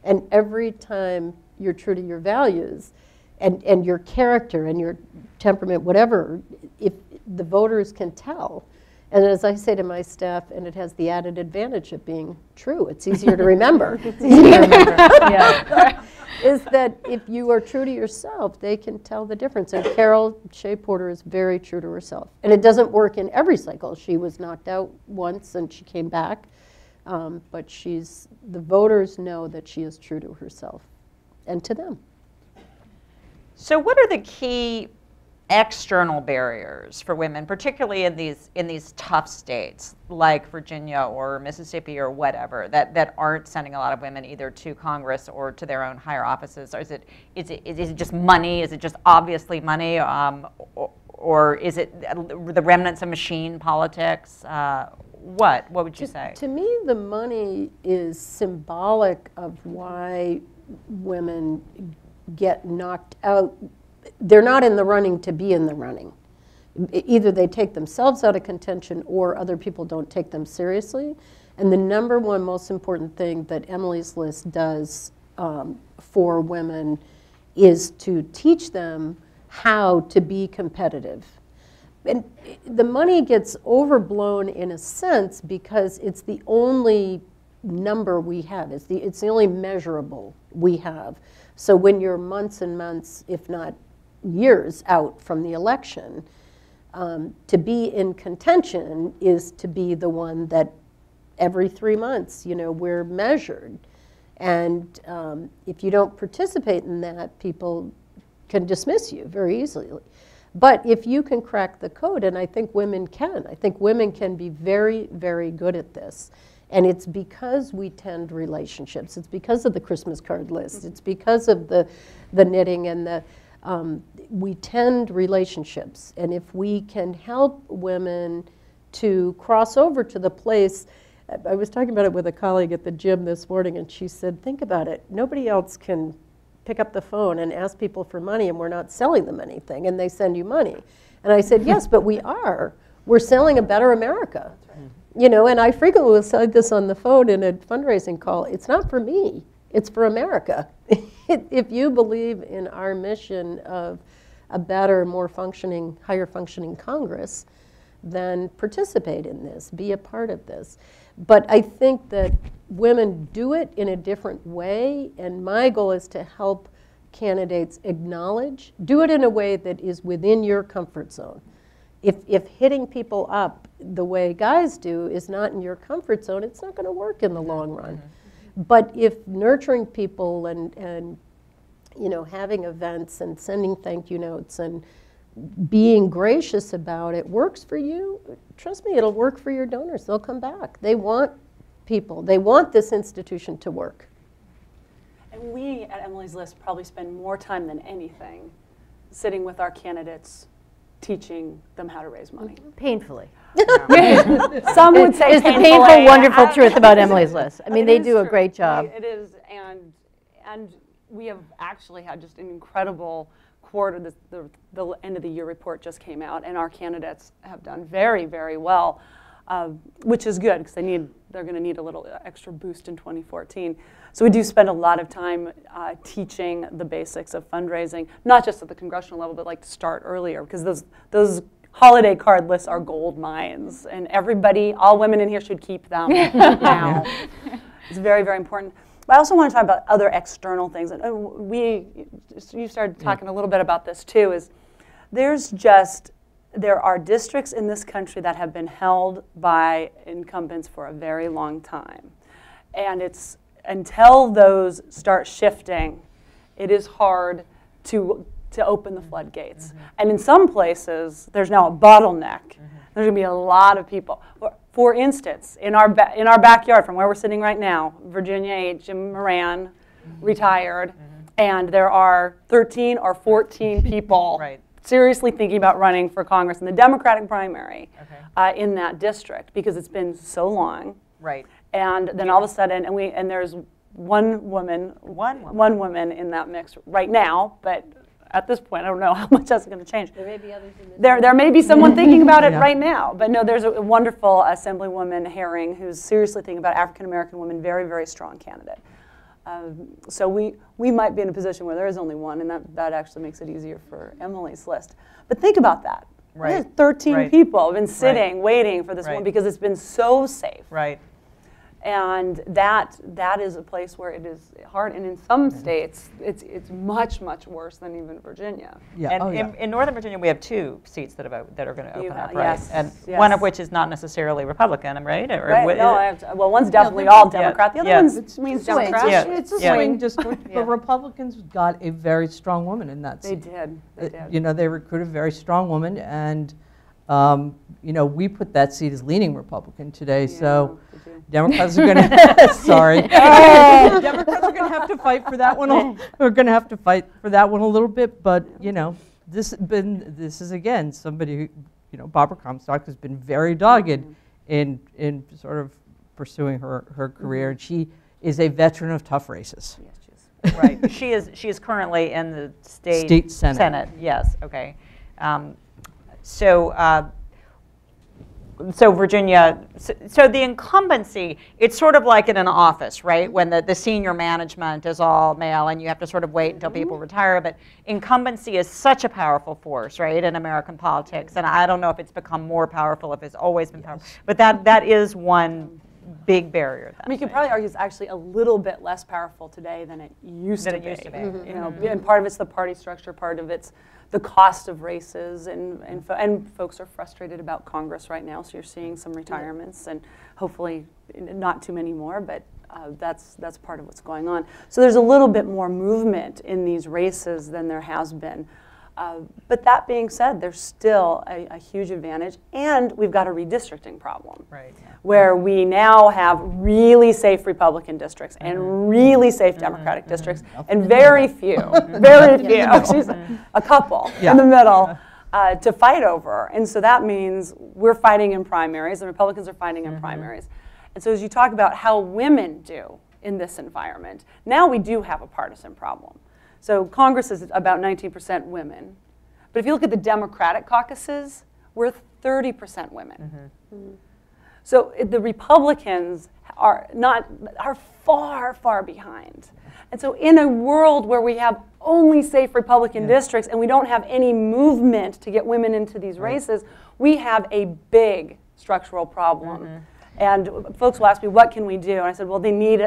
And every time you're true to your values and your character and your temperament, whatever, if the voters can tell. And as I say to my staff, and it has the added advantage of being true, it's easier to remember. It's easier to remember, yeah. Is that if you are true to yourself, they can tell the difference. And Carol Shea-Porter is very true to herself. And it doesn't work in every cycle. She was knocked out once and she came back. But she's, the voters know that she is true to herself and to them. So what are the key external barriers for women, particularly in these tough states like Virginia or Mississippi or whatever, that aren't sending a lot of women either to Congress or to their own higher offices? Or is it just money? Is it just obviously money, or is it the remnants of machine politics? What would you say? To me, the money is symbolic of why women get knocked out. They're not in the running to be in the running. Either they take themselves out of contention or other people don't take them seriously. And the number one most important thing that Emily's List does for women is to teach them how to be competitive. And the money gets overblown in a sense because it's the only number we have. It's the only measurable we have. So when you're months and months, if not years out from the election, to be in contention is to be the one that every 3 months, you know, we're measured. And if you don't participate in that, people can dismiss you very easily. But if you can crack the code, and I think women can. I think women can be very, very good at this. And it's because we tend relationships. It's because of the Christmas card list. It's because of the knitting and the, we tend relationships. And if we can help women to cross over to the place, I was talking about it with a colleague at the gym this morning, and she said, think about it, nobody else can pick up the phone and ask people for money and we're not selling them anything and they send you money. And I said, yes, but we are. We're selling a better America. You know, and I frequently will say this on the phone in a fundraising call, it's not for me, it's for America. If you believe in our mission of a better, more functioning, higher functioning Congress, then participate in this, be a part of this. But I think that women do it in a different way, and my goal is to help candidates acknowledge, do it in a way that is within your comfort zone. If hitting people up the way guys do is not in your comfort zone, it's not going to work in the long run. Mm-hmm. But if nurturing people and you know, having events and sending thank you notes and being gracious about it works for you, trust me, it'll work for your donors. They'll come back. They want people. They want this institution to work. And we at Emily's List probably spend more time than anything sitting with our candidates teaching them how to raise money. Painfully. Some would say it's painful, the painful, wonderful truth about Emily's List. I mean, they do a great job. It is, and we have actually had just an incredible quarter. The end of the year report just came out, and our candidates have done very, very well, which is good because they're going to need a little extra boost in 2014. So we do spend a lot of time teaching the basics of fundraising, not just at the congressional level, but like to start earlier, because those holiday card lists are gold mines, and everybody, all women in here should keep them now. It's very, very important. But I also want to talk about other external things. And you started talking a little bit about this too, is there are districts in this country that have been held by incumbents for a very long time. And it's until those start shifting, it is hard to open the floodgates. Mm-hmm. And in some places, there's now a bottleneck. Mm-hmm. There's going to be a lot of people. For instance, in our backyard from where we're sitting right now, Virginia 8, Jim Moran, mm-hmm. retired, mm-hmm. and there are 13 or 14 people right. seriously thinking about running for Congress in the Democratic primary in that district, because it's been so long. Right. And then all of a sudden, and there's one woman in that mix right now, but at this point, I don't know how much that's going to change. There may be others in this there may be someone thinking about it right now, but no, there's a wonderful Assemblywoman Herring who's seriously thinking about African American women, very, very strong candidate. So we might be in a position where there is only one, and that actually makes it easier for Emily's List. But think about that. Right. There's 13 people have been sitting, waiting for this one, because it's been so safe. Right. And that is a place where it is hard, and in some states, it's much, much worse than even Virginia. Yeah. And in Northern Virginia, we have two seats that are going to open up, right? Yes, and one of which is not necessarily Republican, right? Or well, one's definitely all Democrat. The other one's Democrat. It's a swing district, but Republicans got a very strong woman in that seat. They did. You know, they recruited a very strong woman, and you know, we put that seat as leaning Republican today, so Democrats are going to Democrats are going to have to fight for that one. We're going to have to fight for that one a little bit, but you know, this is again somebody who, you know, Barbara Comstock has been very dogged in sort of pursuing her career, and she is a veteran of tough races. Yes, she is. Right. She is currently in the state Senate. Yes. Okay. So Virginia, so the incumbency, it's sort of like in an office, right? When the senior management is all male and you have to sort of wait until people retire, but incumbency is such a powerful force, right, in American politics. And I don't know if it's become more powerful, if it's always been powerful, but that is one big barrier. I mean, you could probably argue it's actually a little bit less powerful today than it used to be. You know, and part of it's the party structure, part of it's the cost of races, and folks are frustrated about Congress right now, so you're seeing some retirements, and hopefully not too many more, but that's part of what's going on. So there's a little bit more movement in these races than there has been. But that being said, there's still a huge advantage, and we've got a redistricting problem, where we now have really safe Republican districts and really safe Democratic districts, and very few, very few, a couple in the middle to fight over. And so that means we're fighting in primaries, and Republicans are fighting in primaries. And so as you talk about how women do in this environment, now we do have a partisan problem. So Congress is about 19% women. But if you look at the Democratic caucuses, we're 30% women. So the Republicans are far, far behind. And so in a world where we have only safe Republican districts and we don't have any movement to get women into these races, we have a big structural problem. And folks will ask me, what can we do? And I said, well, they need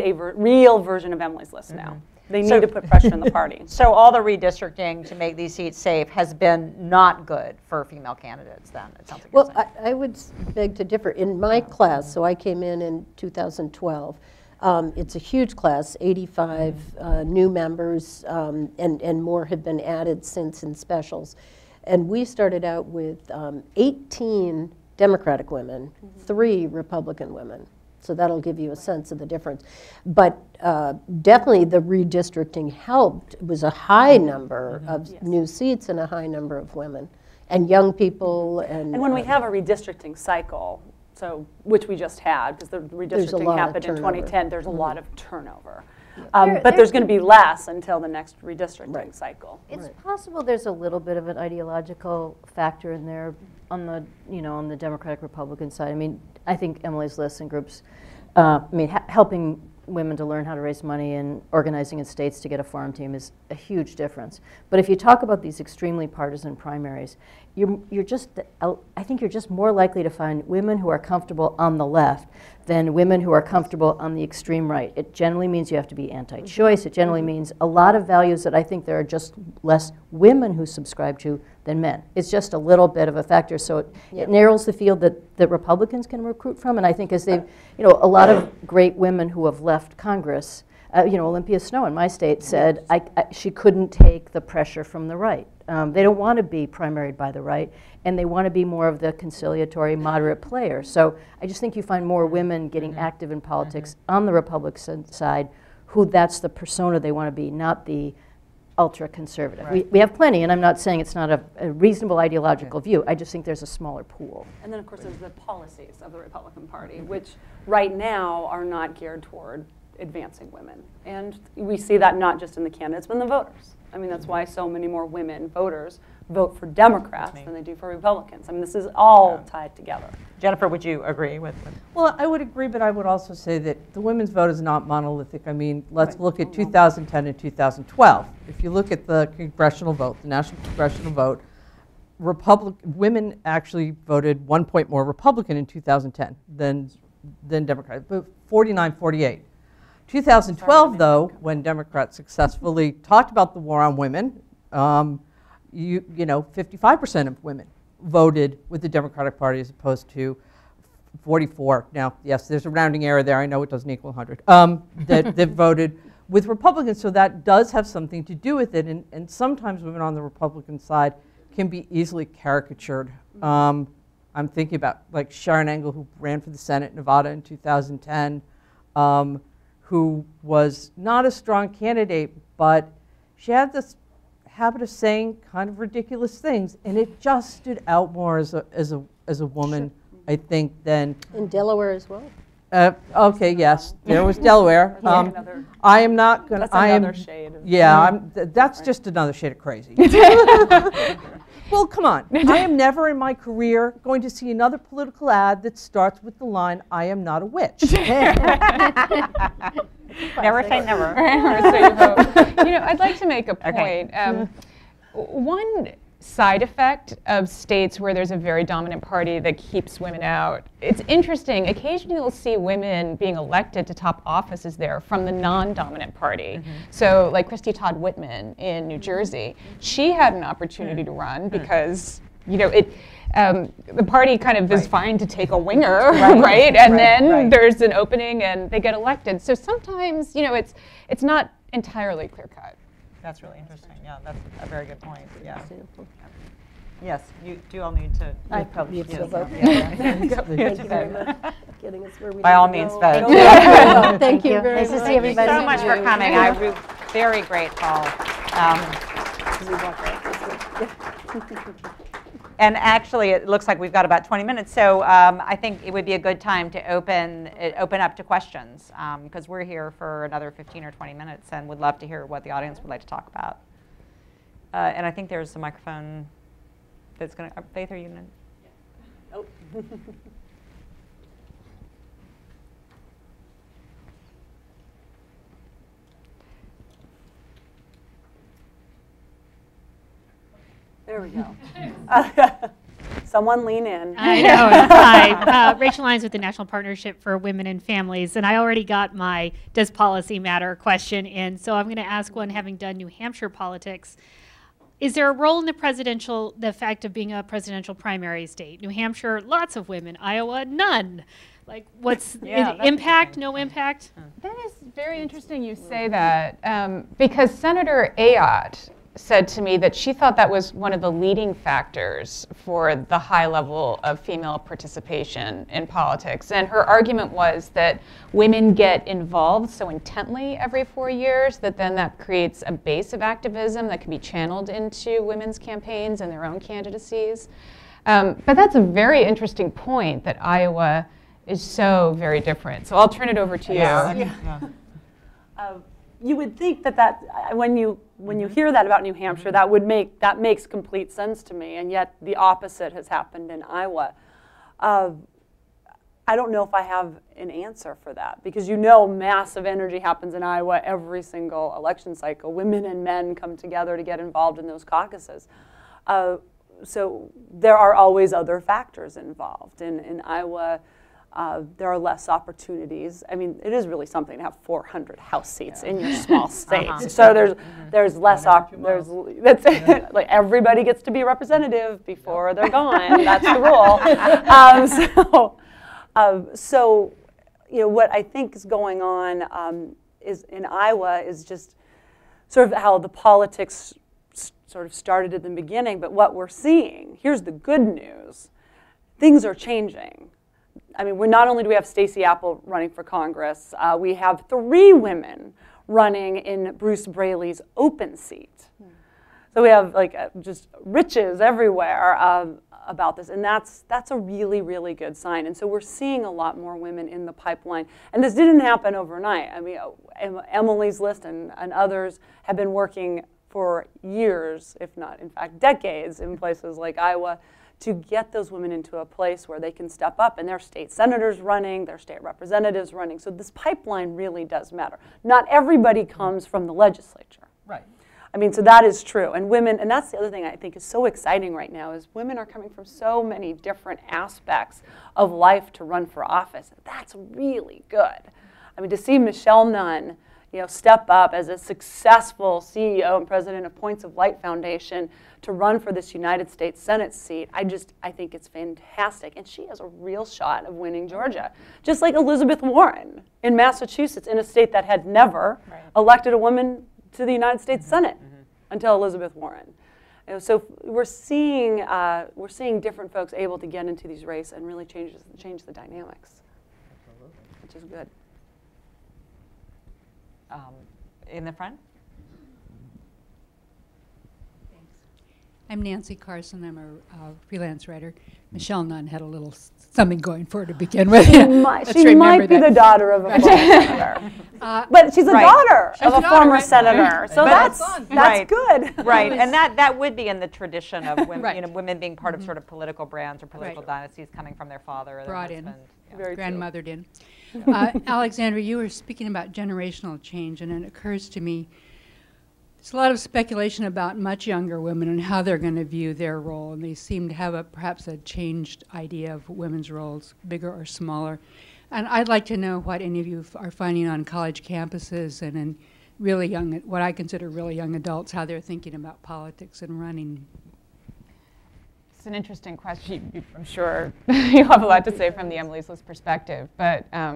a real version of Emily's List now. They need to put pressure on the party. So all the redistricting to make these seats safe has been not good for female candidates then, it sounds like. Well, I would beg to differ. In my class, so I came in 2012, it's a huge class, 85 new members, and more have been added since in specials. And we started out with 18 Democratic women, 3 Republican women. So that'll give you a sense of the difference. But definitely the redistricting helped. It was a high number of new seats and a high number of women and young people. And when we have a redistricting cycle, so which we just had, because the redistricting happened in 2010, there's a lot of turnover. But there's going to be less until the next redistricting cycle. It's possible there's a little bit of an ideological factor in there on the, you know, on the Democratic-Republican side. I mean, I think Emily's List and groups, I mean, helping women to learn how to raise money and organizing in states to get a farm team is a huge difference. But if you talk about these extremely partisan primaries, you're just, I think you're just more likely to find women who are comfortable on the left than women who are comfortable on the extreme right. It generally means you have to be anti-choice. It generally means a lot of values that I think there are just less women who subscribe to than men. It's just a little bit of a factor, so it narrows the field that Republicans can recruit from. And I think as they've, you know, a lot of great women who have left Congress, you know, Olympia Snow in my state said she couldn't take the pressure from the right. They don't want to be primaried by the right, and they want to be more of the conciliatory, moderate player. So I just think you find more women getting active in politics on the Republican side who that's the persona they want to be, not the ultra-conservative. Right. We have plenty, and I'm not saying it's not a reasonable ideological view. I just think there's a smaller pool. And then, of course, there's the policies of the Republican Party, which right now are not geared toward advancing women. And we see that not just in the candidates, but in the voters. I mean, that's why so many more women voters vote for Democrats than they do for Republicans. I mean, this is all tied together. Jennifer, would you agree with them? Well, I would agree, but I would also say that the women's vote is not monolithic. I mean, let's look at 2010 and 2012. If you look at the congressional vote, the national congressional vote, women actually voted 1 point more Republican in 2010 than Democrats, but 49-48. 2012, though, when Democrats successfully talked about the war on women, you know, 55% of women voted with the Democratic Party as opposed to 44. Now, yes, there's a rounding error there. I know it doesn't equal 100. That voted with Republicans, so that does have something to do with it. And sometimes women on the Republican side can be easily caricatured. I'm thinking about like Sharon Engel, who ran for the Senate in Nevada in 2010, who was not a strong candidate, but she had this habit of saying kind of ridiculous things, and it just stood out more as a woman, I think, than in Delaware as well. Okay, yes, there was Delaware. I am not going. That's just another shade of crazy. Well, come on. I am never in my career going to see another political ad that starts with the line, "I am not a witch." Never say never. You know, I'd like to make a point. One side effect of states where there's a very dominant party that keeps women out, it's interesting, occasionally you'll see women being elected to top offices there from the non-dominant party. So like Christy Todd Whitman in New Jersey, she had an opportunity to run because, you know, the party kind of is fine to take a winger, right? And then there's an opening and they get elected. So sometimes, you know, it's not entirely clear-cut. That's really interesting. Yeah, that's a very good point. Yeah. Yes, you do all need to vote. Thank you very much for getting us where we need to go. By all means, vote. Thank you very much. Nice to see everybody. Thank you so much for coming. I'm very grateful. And actually, it looks like we've got about 20 minutes, so I think it would be a good time to open up to questions, because we're here for another 15 or 20 minutes and would love to hear what the audience would like to talk about. And I think there's a microphone that's going to, Faith, are you going to? Oh. There we go. Someone lean in. I know. Hi. Rachel Lyons with the National Partnership for Women and Families. And I already got my does policy matter question in. So I'm going to ask one, having done New Hampshire politics. Is there a role in the fact of being a presidential primary state? New Hampshire, lots of women. Iowa, none. Like, what's impact, no impact? That is very interesting you say that, because Senator Ayotte said to me that she thought that was one of the leading factors for the high level of female participation in politics. And her argument was that women get involved so intently every 4 years that then that creates a base of activism that can be channeled into women's campaigns and their own candidacies. But that's a very interesting point, that Iowa is so very different. So I'll turn it over to you. You would think that when you hear that about New Hampshire, that makes complete sense to me, and yet the opposite has happened in Iowa. I don't know if I have an answer for that, because, you know, massive energy happens in Iowa every single election cycle. Women and men come together to get involved in those caucuses. So there are always other factors involved. In Iowa, there are less opportunities. I mean, it is really something to have 400 House seats in your small state. So there's less opportunities. Like, everybody gets to be a representative before they're gone. That's the rule. So you know, what I think is going on is in Iowa is just sort of how the politics sort of started at the beginning. But what we're seeing, here's the good news: things are changing. I mean, not only do we have Stacey Apple running for Congress, we have 3 women running in Bruce Braley's open seat. Mm. So we have like just riches everywhere about this, and that's a really, really good sign. And so we're seeing a lot more women in the pipeline. And this didn't happen overnight. I mean, Emily's List and others have been working for years, if not, in fact, decades in places like Iowa to get those women into a place where they can step up, and their state senators running, their state representatives running. So this pipeline really does matter. Not everybody comes from the legislature. Right. I mean, so that is true. And women, and that's the other thing I think is so exciting right now, is women are coming from so many different aspects of life to run for office. That's really good. I mean, to see Michelle Nunn, you know, step up as a successful CEO and president of Points of Light Foundation to run for this United States Senate seat, I think it's fantastic. And she has a real shot of winning Georgia, just like Elizabeth Warren in Massachusetts, in a state that had never right. elected a woman to the United States mm-hmm. Senate mm-hmm. until Elizabeth Warren. And so we're seeing different folks able to get into these races and really change the dynamics, absolutely. Which is good. In the front. Thanks. I'm Nancy Carson. I'm a freelance writer. Michelle Nunn had a little something going for her to begin with. She might be the daughter of a former senator. But she's a right. daughter she's of a former right. senator. So that's good. Right. And that would be in the tradition of women, right. you know, women being part mm-hmm. of sort of political brands or political right. dynasties coming from their father or brought their husband. In. Yeah. Grandmothered in. Alexandra, you were speaking about generational change, and it occurs to me there's a lot of speculation about much younger women and how they're going to view their role, and they seem to have perhaps a changed idea of women's roles, bigger or smaller. And I'd like to know what any of you are finding on college campuses and in really young, what I consider really young adults, how they're thinking about politics and running. It's an interesting question. I'm sure you'll have a lot to say from the Emily's List perspective, but I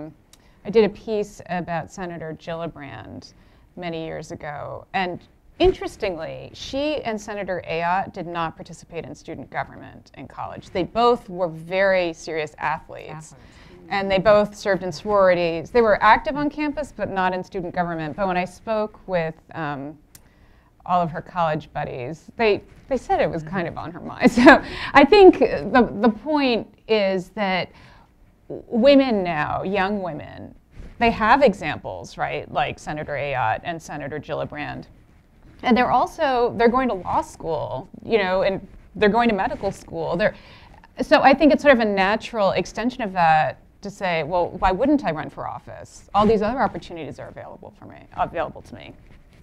did a piece about Senator Gillibrand many years ago, and interestingly, she and Senator Ayotte did not participate in student government in college. They both were very serious athletes, and they both served in sororities. They were active on campus, but not in student government. But when I spoke with all of her college buddies, they said it was kind of on her mind. So I think the point is that women now, young women, they have examples, right, like Senator Ayotte and Senator Gillibrand. And they're going to law school, you know, and they're going to medical school. So I think it's sort of a natural extension of that to say, well, why wouldn't I run for office? All these other opportunities are available to me.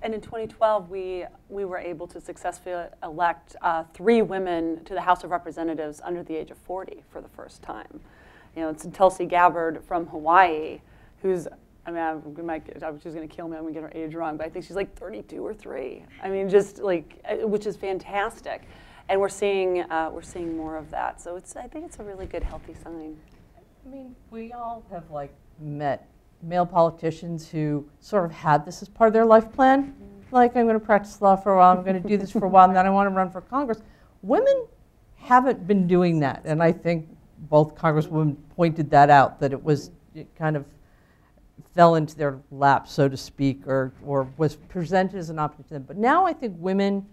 And in 2012, we were able to successfully elect 3 women to the House of Representatives under the age of 40 for the first time. You know, it's Tulsi Gabbard from Hawaii, she's going to kill me. I'm going to get her age wrong, but I think she's like 32 or 3. I mean, just like, which is fantastic. And we're seeing more of that. So I think it's a really good, healthy sign. I mean, we all have like met male politicians who sort of had this as part of their life plan. Mm-hmm. Like, I'm going to practice law for a while, I'm going to do this for a while, and then I want to run for Congress. Women haven't been doing that, and I think both Congresswomen pointed that out, that it kind of fell into their lap, so to speak, or was presented as an option to them. But now I think women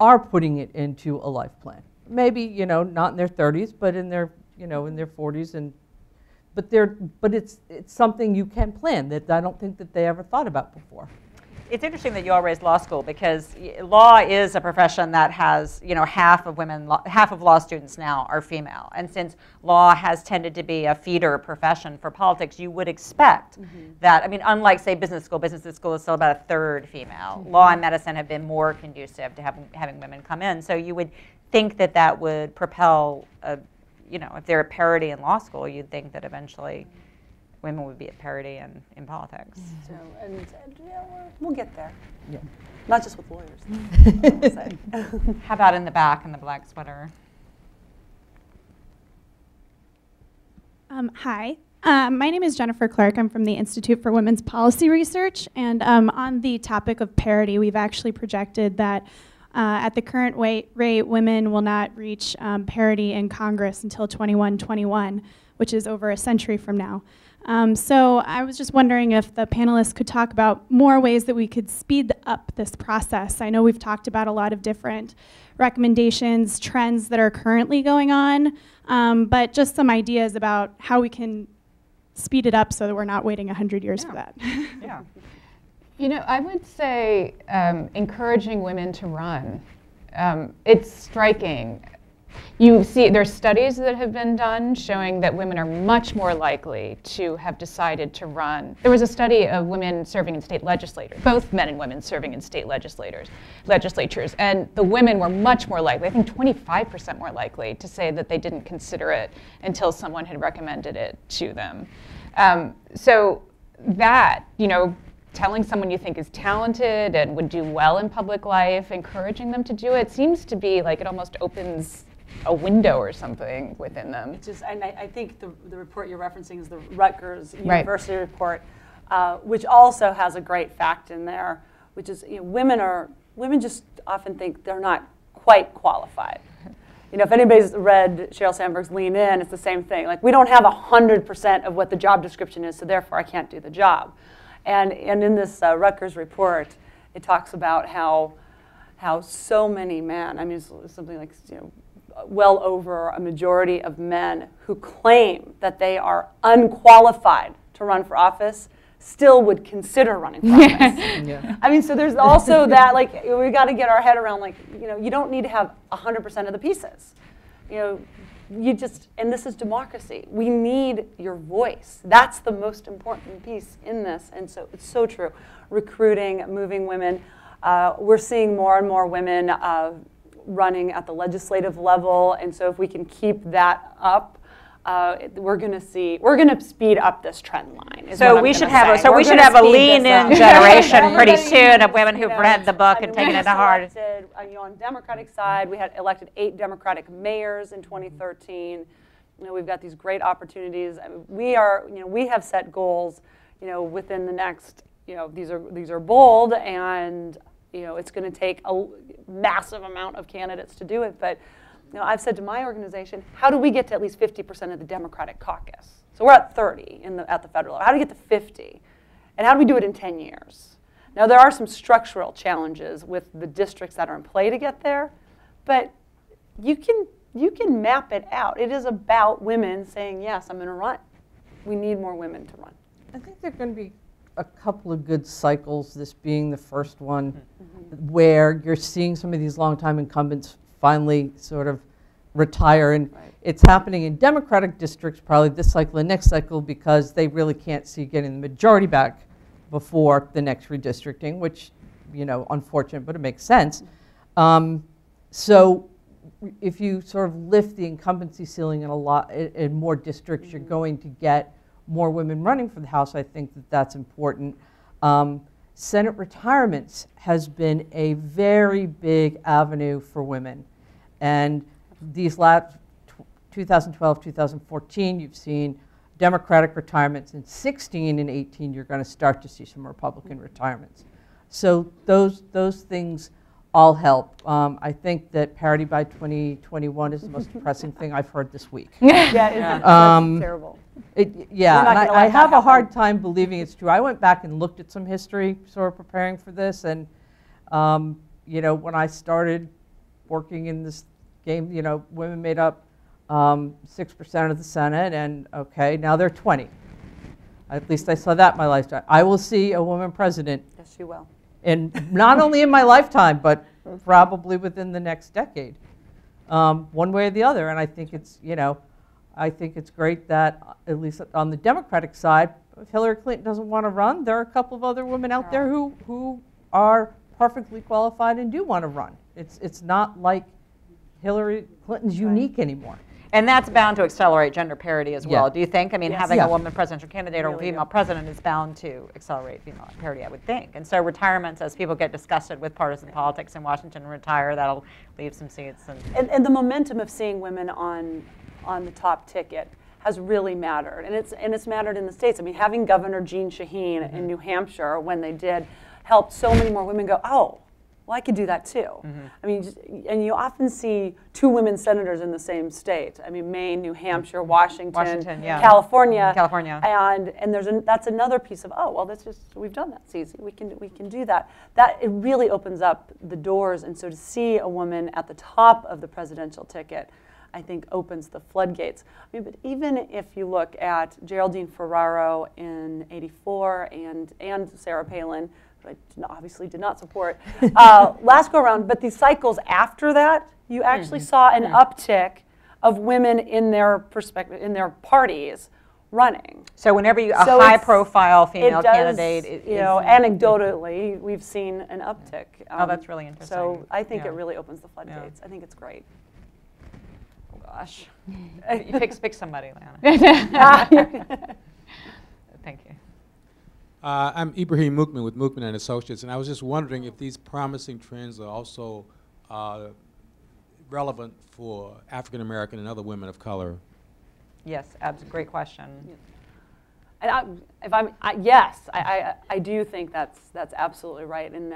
are putting it into a life plan. Maybe, you know, not in their 30s, but in their, you know, in their 40s, and but it's something you can plan that I don't think that they ever thought about before. It's interesting that you all raised law school, because law is a profession that has, you know, half of law students now are female. And since law has tended to be a feeder profession for politics, you would expect mm-hmm. that, I mean, unlike, say, business school is still about a third female. Mm-hmm. Law and medicine have been more conducive to having women come in. So you would think that that would propel a, you know, if they're a parity in law school, you'd think that eventually women would be at parity in politics. Mm-hmm. So, and yeah, we'll get there. Yeah. Not just with lawyers. How about in the back in the black sweater? Hi. My name is Jennifer Clark. I'm from the Institute for Women's Policy Research. And on the topic of parity, we've actually projected that At the current rate, women will not reach parity in Congress until 2121, which is over a century from now. So I was just wondering if the panelists could talk about more ways that we could speed up this process. I know we've talked about a lot of different recommendations, trends that are currently going on, but just some ideas about how we can speed it up so that we're not waiting 100 years for that. Yeah. You know, I would say encouraging women to run. It's striking. You see, there's studies that have been done showing that women are much more likely to have decided to run. There was a study of women serving in state legislatures, both men and women serving in state legislatures, and the women were much more likely, I think 25% more likely, to say that they didn't consider it until someone had recommended it to them. So that, you know, telling someone you think is talented and would do well in public life, encouraging them to do it, seems to be like it almost opens a window or something within them. It's just, and I think the report you're referencing is the Rutgers University report, which also has a great fact in there, which is women just often think they're not quite qualified. You know, if anybody's read Sheryl Sandberg's Lean In, it's the same thing. Like, we don't have 100% of what the job description is, so therefore I can't do the job. And in this Rutgers report, it talks about how so many men, I mean, it's something like, you know, well over a majority of men who claim that they are unqualified to run for office still would consider running for office. Yeah. I mean, so there's also that, like, we've got to get our head around, like, you know, you don't need to have 100% of the pieces. You know, you just, and this is democracy. We need your voice. That's the most important piece in this, and so it's so true. Recruiting, moving women. We're seeing more and more women running at the legislative level, and so if we can keep that up, we're going to speed up this trend line. So we should have a lean in generation pretty soon of women who've read the book and taken it to heart. On Democratic side, we had elected 8 Democratic mayors in 2013. You know, we've got these great opportunities. I mean, we have set goals, you know, within the next, you know, these are bold, and you know, it's going to take a massive amount of candidates to do it, but now, I've said to my organization, how do we get to at least 50% of the Democratic caucus? So we're at 30 at the federal level. How do we get to 50? And how do we do it in 10 years? Now, there are some structural challenges with the districts that are in play to get there, but you can map it out. It is about women saying, yes, I'm going to run. We need more women to run. I think there are going to be a couple of good cycles, this being the first one, where you're seeing some of these longtime incumbents finally sort of retire, and it's happening in Democratic districts probably this cycle and next cycle, because they really can't see getting the majority back before the next redistricting, which, you know, unfortunate, but it makes sense. So if you sort of lift the incumbency ceiling in more districts, you're going to get more women running for the House. I think that that's important. Senate retirements has been a very big avenue for women. And these last 2012, 2014, you've seen Democratic retirements. In 16 and 18, you're going to start to see some Republican retirements. So those things all help. I think that parity by 2021 is the most depressing thing I've heard this week. That's terrible. I have a hard time believing it's true. I went back and looked at some history, sort of preparing for this, and you know, when I started working in this game, you know, women made up 6% of the Senate, and okay, now they're 20. At least I saw that in my lifetime. I will see a woman president. Yes, you will. And not only in my lifetime, but probably within the next decade, one way or the other. And I think it's, you know, I think it's great that at least on the Democratic side, if Hillary Clinton doesn't want to run, there are a couple of other women out there who are perfectly qualified and do want to run. It's not like Hillary Clinton's unique anymore. And that's bound to accelerate gender parity as well, do you think? I mean, having a woman presidential candidate or a female president is bound to accelerate female parity, I would think. And so retirements, as people get disgusted with partisan politics in Washington, retire, that'll leave some seats. And the momentum of seeing women on the top ticket has really mattered. And it's mattered in the states. I mean, having Governor Jean Shaheen in New Hampshire, when they did, helped so many more women go, oh, well, I could do that too. Mm-hmm. I mean, and you often see two women senators in the same state. I mean, Maine, New Hampshire, Washington, yeah. California, and there's that's another piece of, oh, well, that's just, we've done that. It's easy. We can do that. That it really opens up the doors, and so to see a woman at the top of the presidential ticket, I think, opens the floodgates. I mean, but even if you look at Geraldine Ferraro in '84 and Sarah Palin, who I obviously did not support last go around, but these cycles after that, you actually saw an uptick of women in their perspective, in their parties running. So whenever you a high-profile female candidate, you know, anecdotally, we've seen an uptick. Oh, that's really interesting. So I think it really opens the floodgates. Yeah. I think it's great. Gosh, you pick somebody, Lana. Thank you. I'm Ibrahim Mookman with Mookman and Associates, and I was just wondering if these promising trends are also relevant for African American and other women of color. Yes, absolutely. Great question. Yeah. And I do think that's absolutely right, and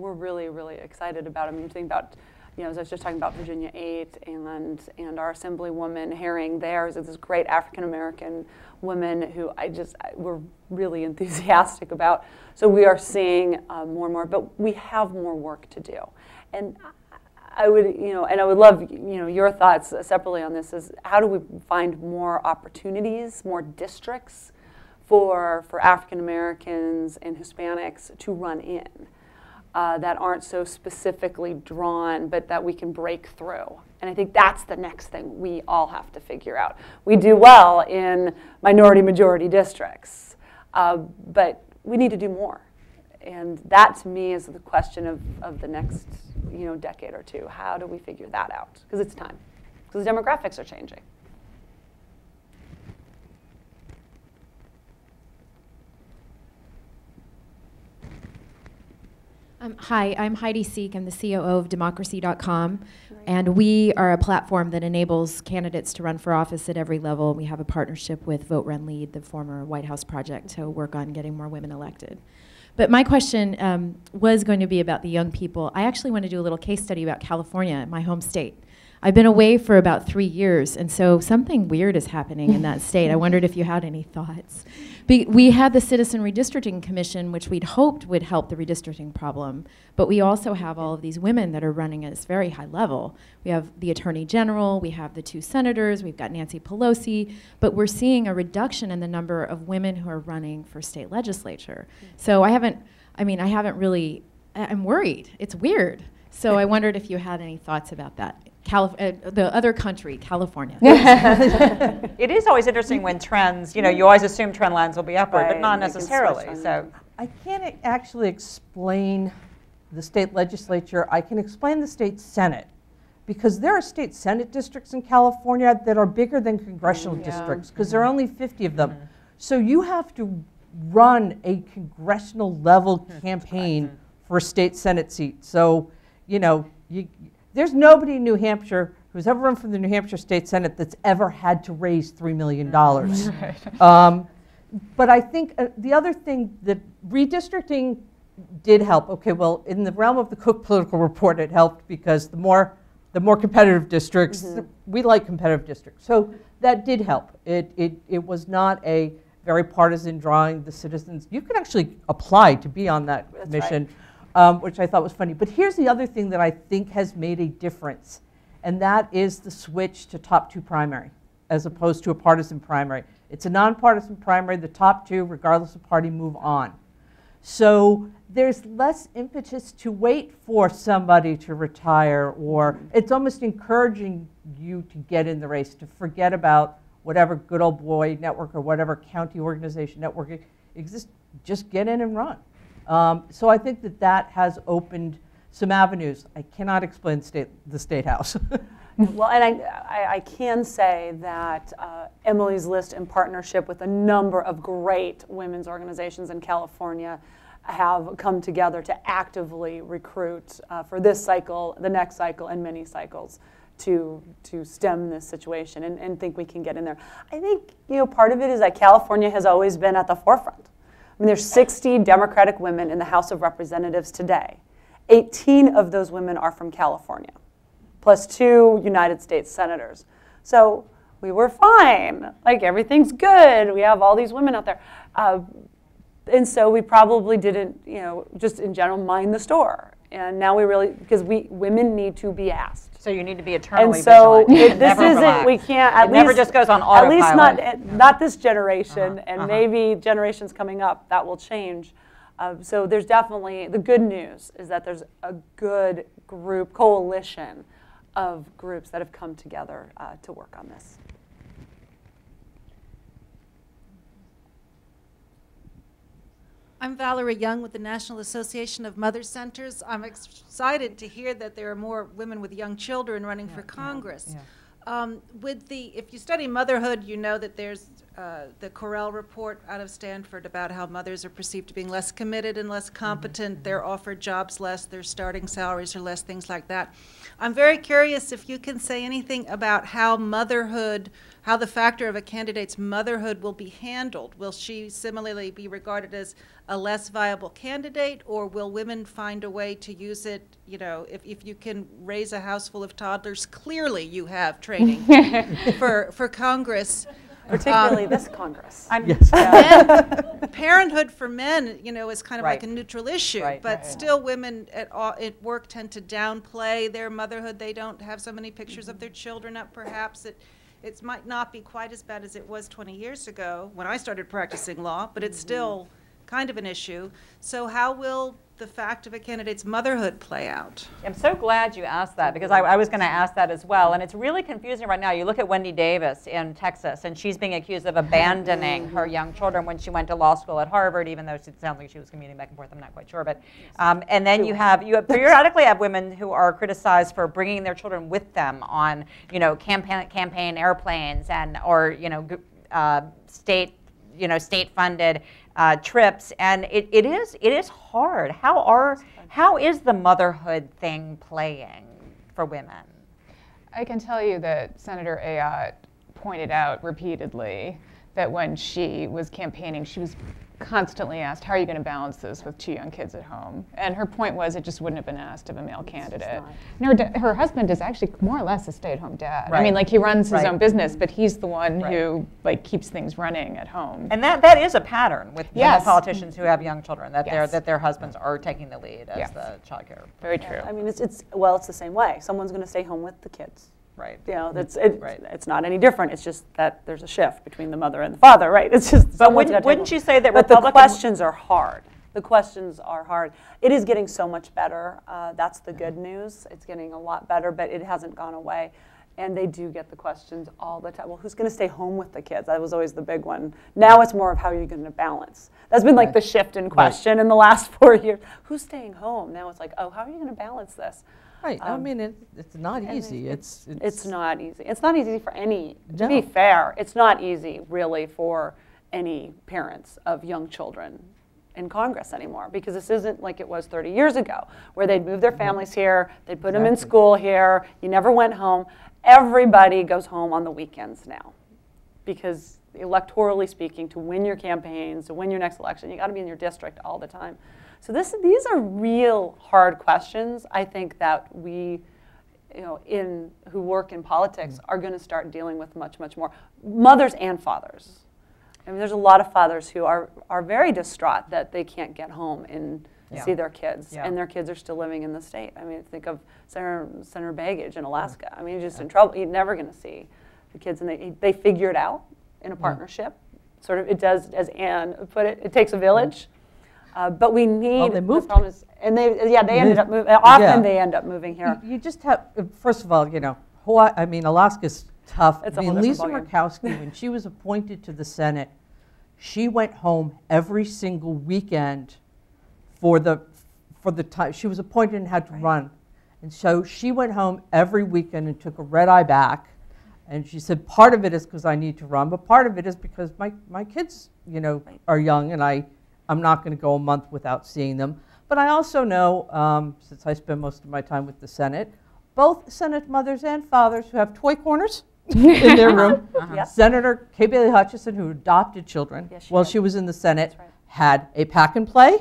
we're really, really excited about. I mean, think about. You know, as I was just talking about Virginia 8 and our Assemblywoman Herring there is this great African-American woman who we're really enthusiastic about. So we are seeing more and more, but we have more work to do. And I would love, your thoughts separately on this is how do we find more opportunities, more districts for African-Americans and Hispanics to run in? That aren't so specifically drawn, but that we can break through. And I think that's the next thing we all have to figure out. We do well in minority-majority districts, but we need to do more. And that, to me, is the question of the next decade or two. How do we figure that out? Because it's time. Because the demographics are changing. Hi, I'm Heidi Seek. I'm the COO of Democracy.com, and we are a platform that enables candidates to run for office at every level. We have a partnership with Vote Run Lead, the former White House project, to work on getting more women elected. But my question was going to be about the young people. I actually want to do a little case study about California, my home state. I've been away for about 3 years, and so something weird is happening in that state. I wondered if you had any thoughts. But we had the Citizen Redistricting Commission, which we'd hoped would help the redistricting problem, but we also have all of these women that are running at this very high level. We have the Attorney General, we have the two senators, we've got Nancy Pelosi, but we're seeing a reduction in the number of women who are running for state legislature. So I haven't really, I'm worried. It's weird. So I wondered if you had any thoughts about that. The other country, California. It is always interesting when trends, you always assume trend lines will be upward, but not necessarily. So I can't actually explain the state legislature. I can explain the state senate, because there are state senate districts in California that are bigger than congressional districts, because there are only 50 of them. So you have to run a congressional level campaign for a state senate seat. So, there's nobody in New Hampshire who's ever run for the New Hampshire State Senate that's ever had to raise $3 million. Right. But I think the other thing that redistricting did help. Okay, well, in the realm of the Cook Political Report, it helped because the more competitive districts, we like competitive districts. So that did help. It was not a very partisan drawing. The citizens, you can actually apply to be on that commission. Right. Which I thought was funny. But here's the other thing that I think has made a difference, and that is the switch to top two primary as opposed to a partisan primary. It's a nonpartisan primary. The top two, regardless of party, move on. So there's less impetus to wait for somebody to retire, or it's almost encouraging you to get in the race, to forget about whatever good old boy network or whatever county organization network exists. Just get in and run. So I think that has opened some avenues. I cannot explain the State House. Well, and I can say that Emily's List, in partnership with a number of great women's organizations in California, have come together to actively recruit for this cycle, the next cycle, and many cycles to stem this situation and think we can get in there. I think part of it is that California has always been at the forefront. I mean, there's 60 Democratic women in the House of Representatives today, 18 of those women are from California, plus 2 United States senators. So we were fine. Like, everything's good. We have all these women out there. And so we probably didn't, you know, just in general, mind the store. And now we really, because women need to be asked. So you need to be eternally vigilant. And so this isn't, we can't, at least. It never just goes on autopilot. At least not this generation, and maybe generations coming up, that will change. So there's definitely, the good news is that there's a good group, coalition of groups that have come together to work on this. I'm Valerie Young with the National Association of Mother Centers. I'm excited to hear that there are more women with young children running for Congress. With the, if you study motherhood, you know that there's the Correll report out of Stanford about how mothers are perceived to being less committed and less competent. They're offered jobs less, their starting salaries are less, things like that. I'm very curious if you can say anything about how motherhood, how the factor of a candidate's motherhood will be handled. Will she similarly be regarded as a less viable candidate, or will women find a way to use it? You know, if you can raise a house full of toddlers, clearly you have training for Congress. Particularly this Congress. Parenthood for men, you know, is kind of like a neutral issue, but still women at work tend to downplay their motherhood. They don't have so many pictures of their children up, perhaps. It might not be quite as bad as it was 20 years ago when I started practicing law, but it's still kind of an issue. So how will the fact of a candidate's motherhood play out? I'm so glad you asked that, because I was going to ask that as well. And it's really confusing right now. You look at Wendy Davis in Texas, and she's being accused of abandoning her young children when she went to law school at Harvard, even though it sounds like she was commuting back and forth. I'm not quite sure. But, and then you periodically have women who are criticized for bringing their children with them on, you know, campaign airplanes and, or, you know, state-funded trips, and it is hard. How is the motherhood thing playing for women? I can tell you that Senator Ayotte pointed out repeatedly that when she was campaigning, she was constantly asked, "How are you going to balance this with 2 young kids at home?" And her point was, it just wouldn't have been asked of a male candidate. And her husband is actually more or less a stay-at-home dad. I mean, like, he runs his own business, but he's the one who, like, keeps things running at home. And that is a pattern with politicians who have young children, that their husbands are taking the lead as the child care. Very true. I mean, it's the same way. Someone's going to stay home with the kids. You know, it's not any different. It's just that there's a shift between the mother and the father, It's just. But wouldn't you say that? But the questions are hard. The questions are hard. It is getting so much better. That's the good news. It's getting a lot better, but it hasn't gone away. And they do get the questions all the time. Well, who's going to stay home with the kids? That was always the big one. Now it's more of how you're going to balance. That's been like the shift in question in the last 4 years. Who's staying home? Now it's like, oh, how are you going to balance this? I mean, it's not easy. It's not easy. It's not easy for any, to be fair, it's not easy really for any parents of young children in Congress anymore, because this isn't like it was 30 years ago, where they'd move their families here, they'd put them in school here, you never went home. Everybody goes home on the weekends now, because electorally speaking, to win your campaigns, to win your next election, you got to be in your district all the time. So these are real hard questions, I think, that we, you know, who work in politics are going to start dealing with much, much more. Mothers and fathers. I mean, there's a lot of fathers who are very distraught that they can't get home and see their kids, and their kids are still living in the state. I mean, think of Senator Baggage in Alaska. I mean, he's just in trouble. You're never going to see the kids, and they figure it out in a partnership. Sort of, it does, as Anne put it, it takes a village. But we need, the problem is, and they ended up moving, often they end up moving here. You just have, first of all, you know, Hawaii, I mean, Alaska's tough. It's Lisa Murkowski, when she was appointed to the Senate, she went home every single weekend for the time. She was appointed and had to run. And so she went home every weekend and took a red eye back. And she said, part of it is because I need to run, but part of it is because my kids, you know, are young, and I'm not going to go a month without seeing them. But I also know, since I spend most of my time with the Senate, both Senate mothers and fathers who have toy corners in their room. Senator Kay Bailey Hutchison, who adopted children while she was in the Senate, had a pack and play.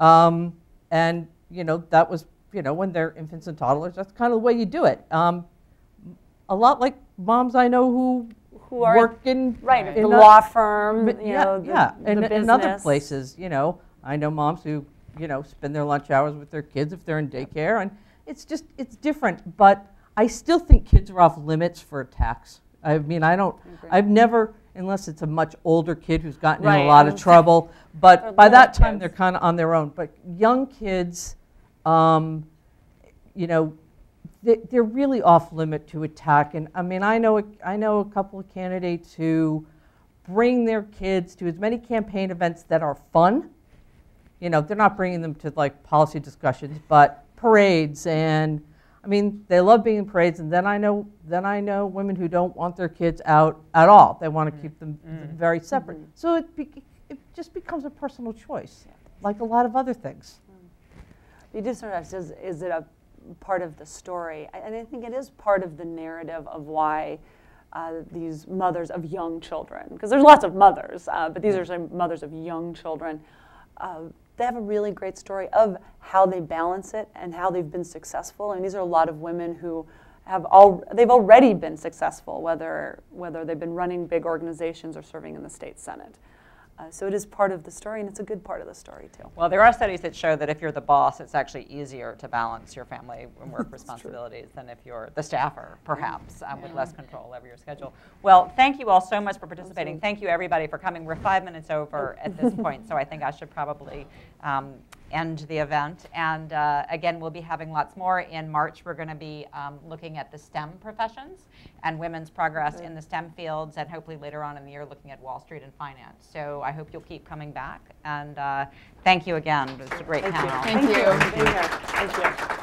And you know, that was, you know, when they're infants and toddlers, that's kind of the way you do it. A lot like moms I know who are working in the law firm, and other places. You know, I know moms who, you know, spend their lunch hours with their kids if they're in daycare, and it's just, it's different. But I still think kids are off limits for attacks. I mean, I don't, I've never, unless it's a much older kid who's gotten in a lot of trouble, but by that time they're kind of on their own. But young kids, you know, they're really off limit to attack. And I mean, I know a couple of candidates who bring their kids to as many campaign events that are fun. You know, they're not bringing them to like policy discussions, but parades, and I mean, they love being in parades. And then I know women who don't want their kids out at all. They want to keep them very separate. So it just becomes a personal choice, like a lot of other things. You do sort of ask, is it a part of the story? And I think it is part of the narrative of why these mothers of young children, because there's lots of mothers, but these are sort of mothers of young children. They have a really great story of how they balance it and how they've been successful. And these are a lot of women who have they've already been successful, whether they've been running big organizations or serving in the state senate. So it is part of the story, and it's a good part of the story too. Well, there are studies that show that if you're the boss, it's actually easier to balance your family and work responsibilities than if you're the staffer, perhaps, with less control over your schedule. Well, thank you all so much for participating. Absolutely. Thank you, everybody, for coming. We're 5 minutes over at this point, so I think I should probably end the event. And again, we'll be having lots more. In March, we're going to be looking at the STEM professions and women's progress in the STEM fields, and hopefully later on in the year looking at Wall Street and finance. So I hope you'll keep coming back. And thank you again. It was a great panel. Thank you. Thank you.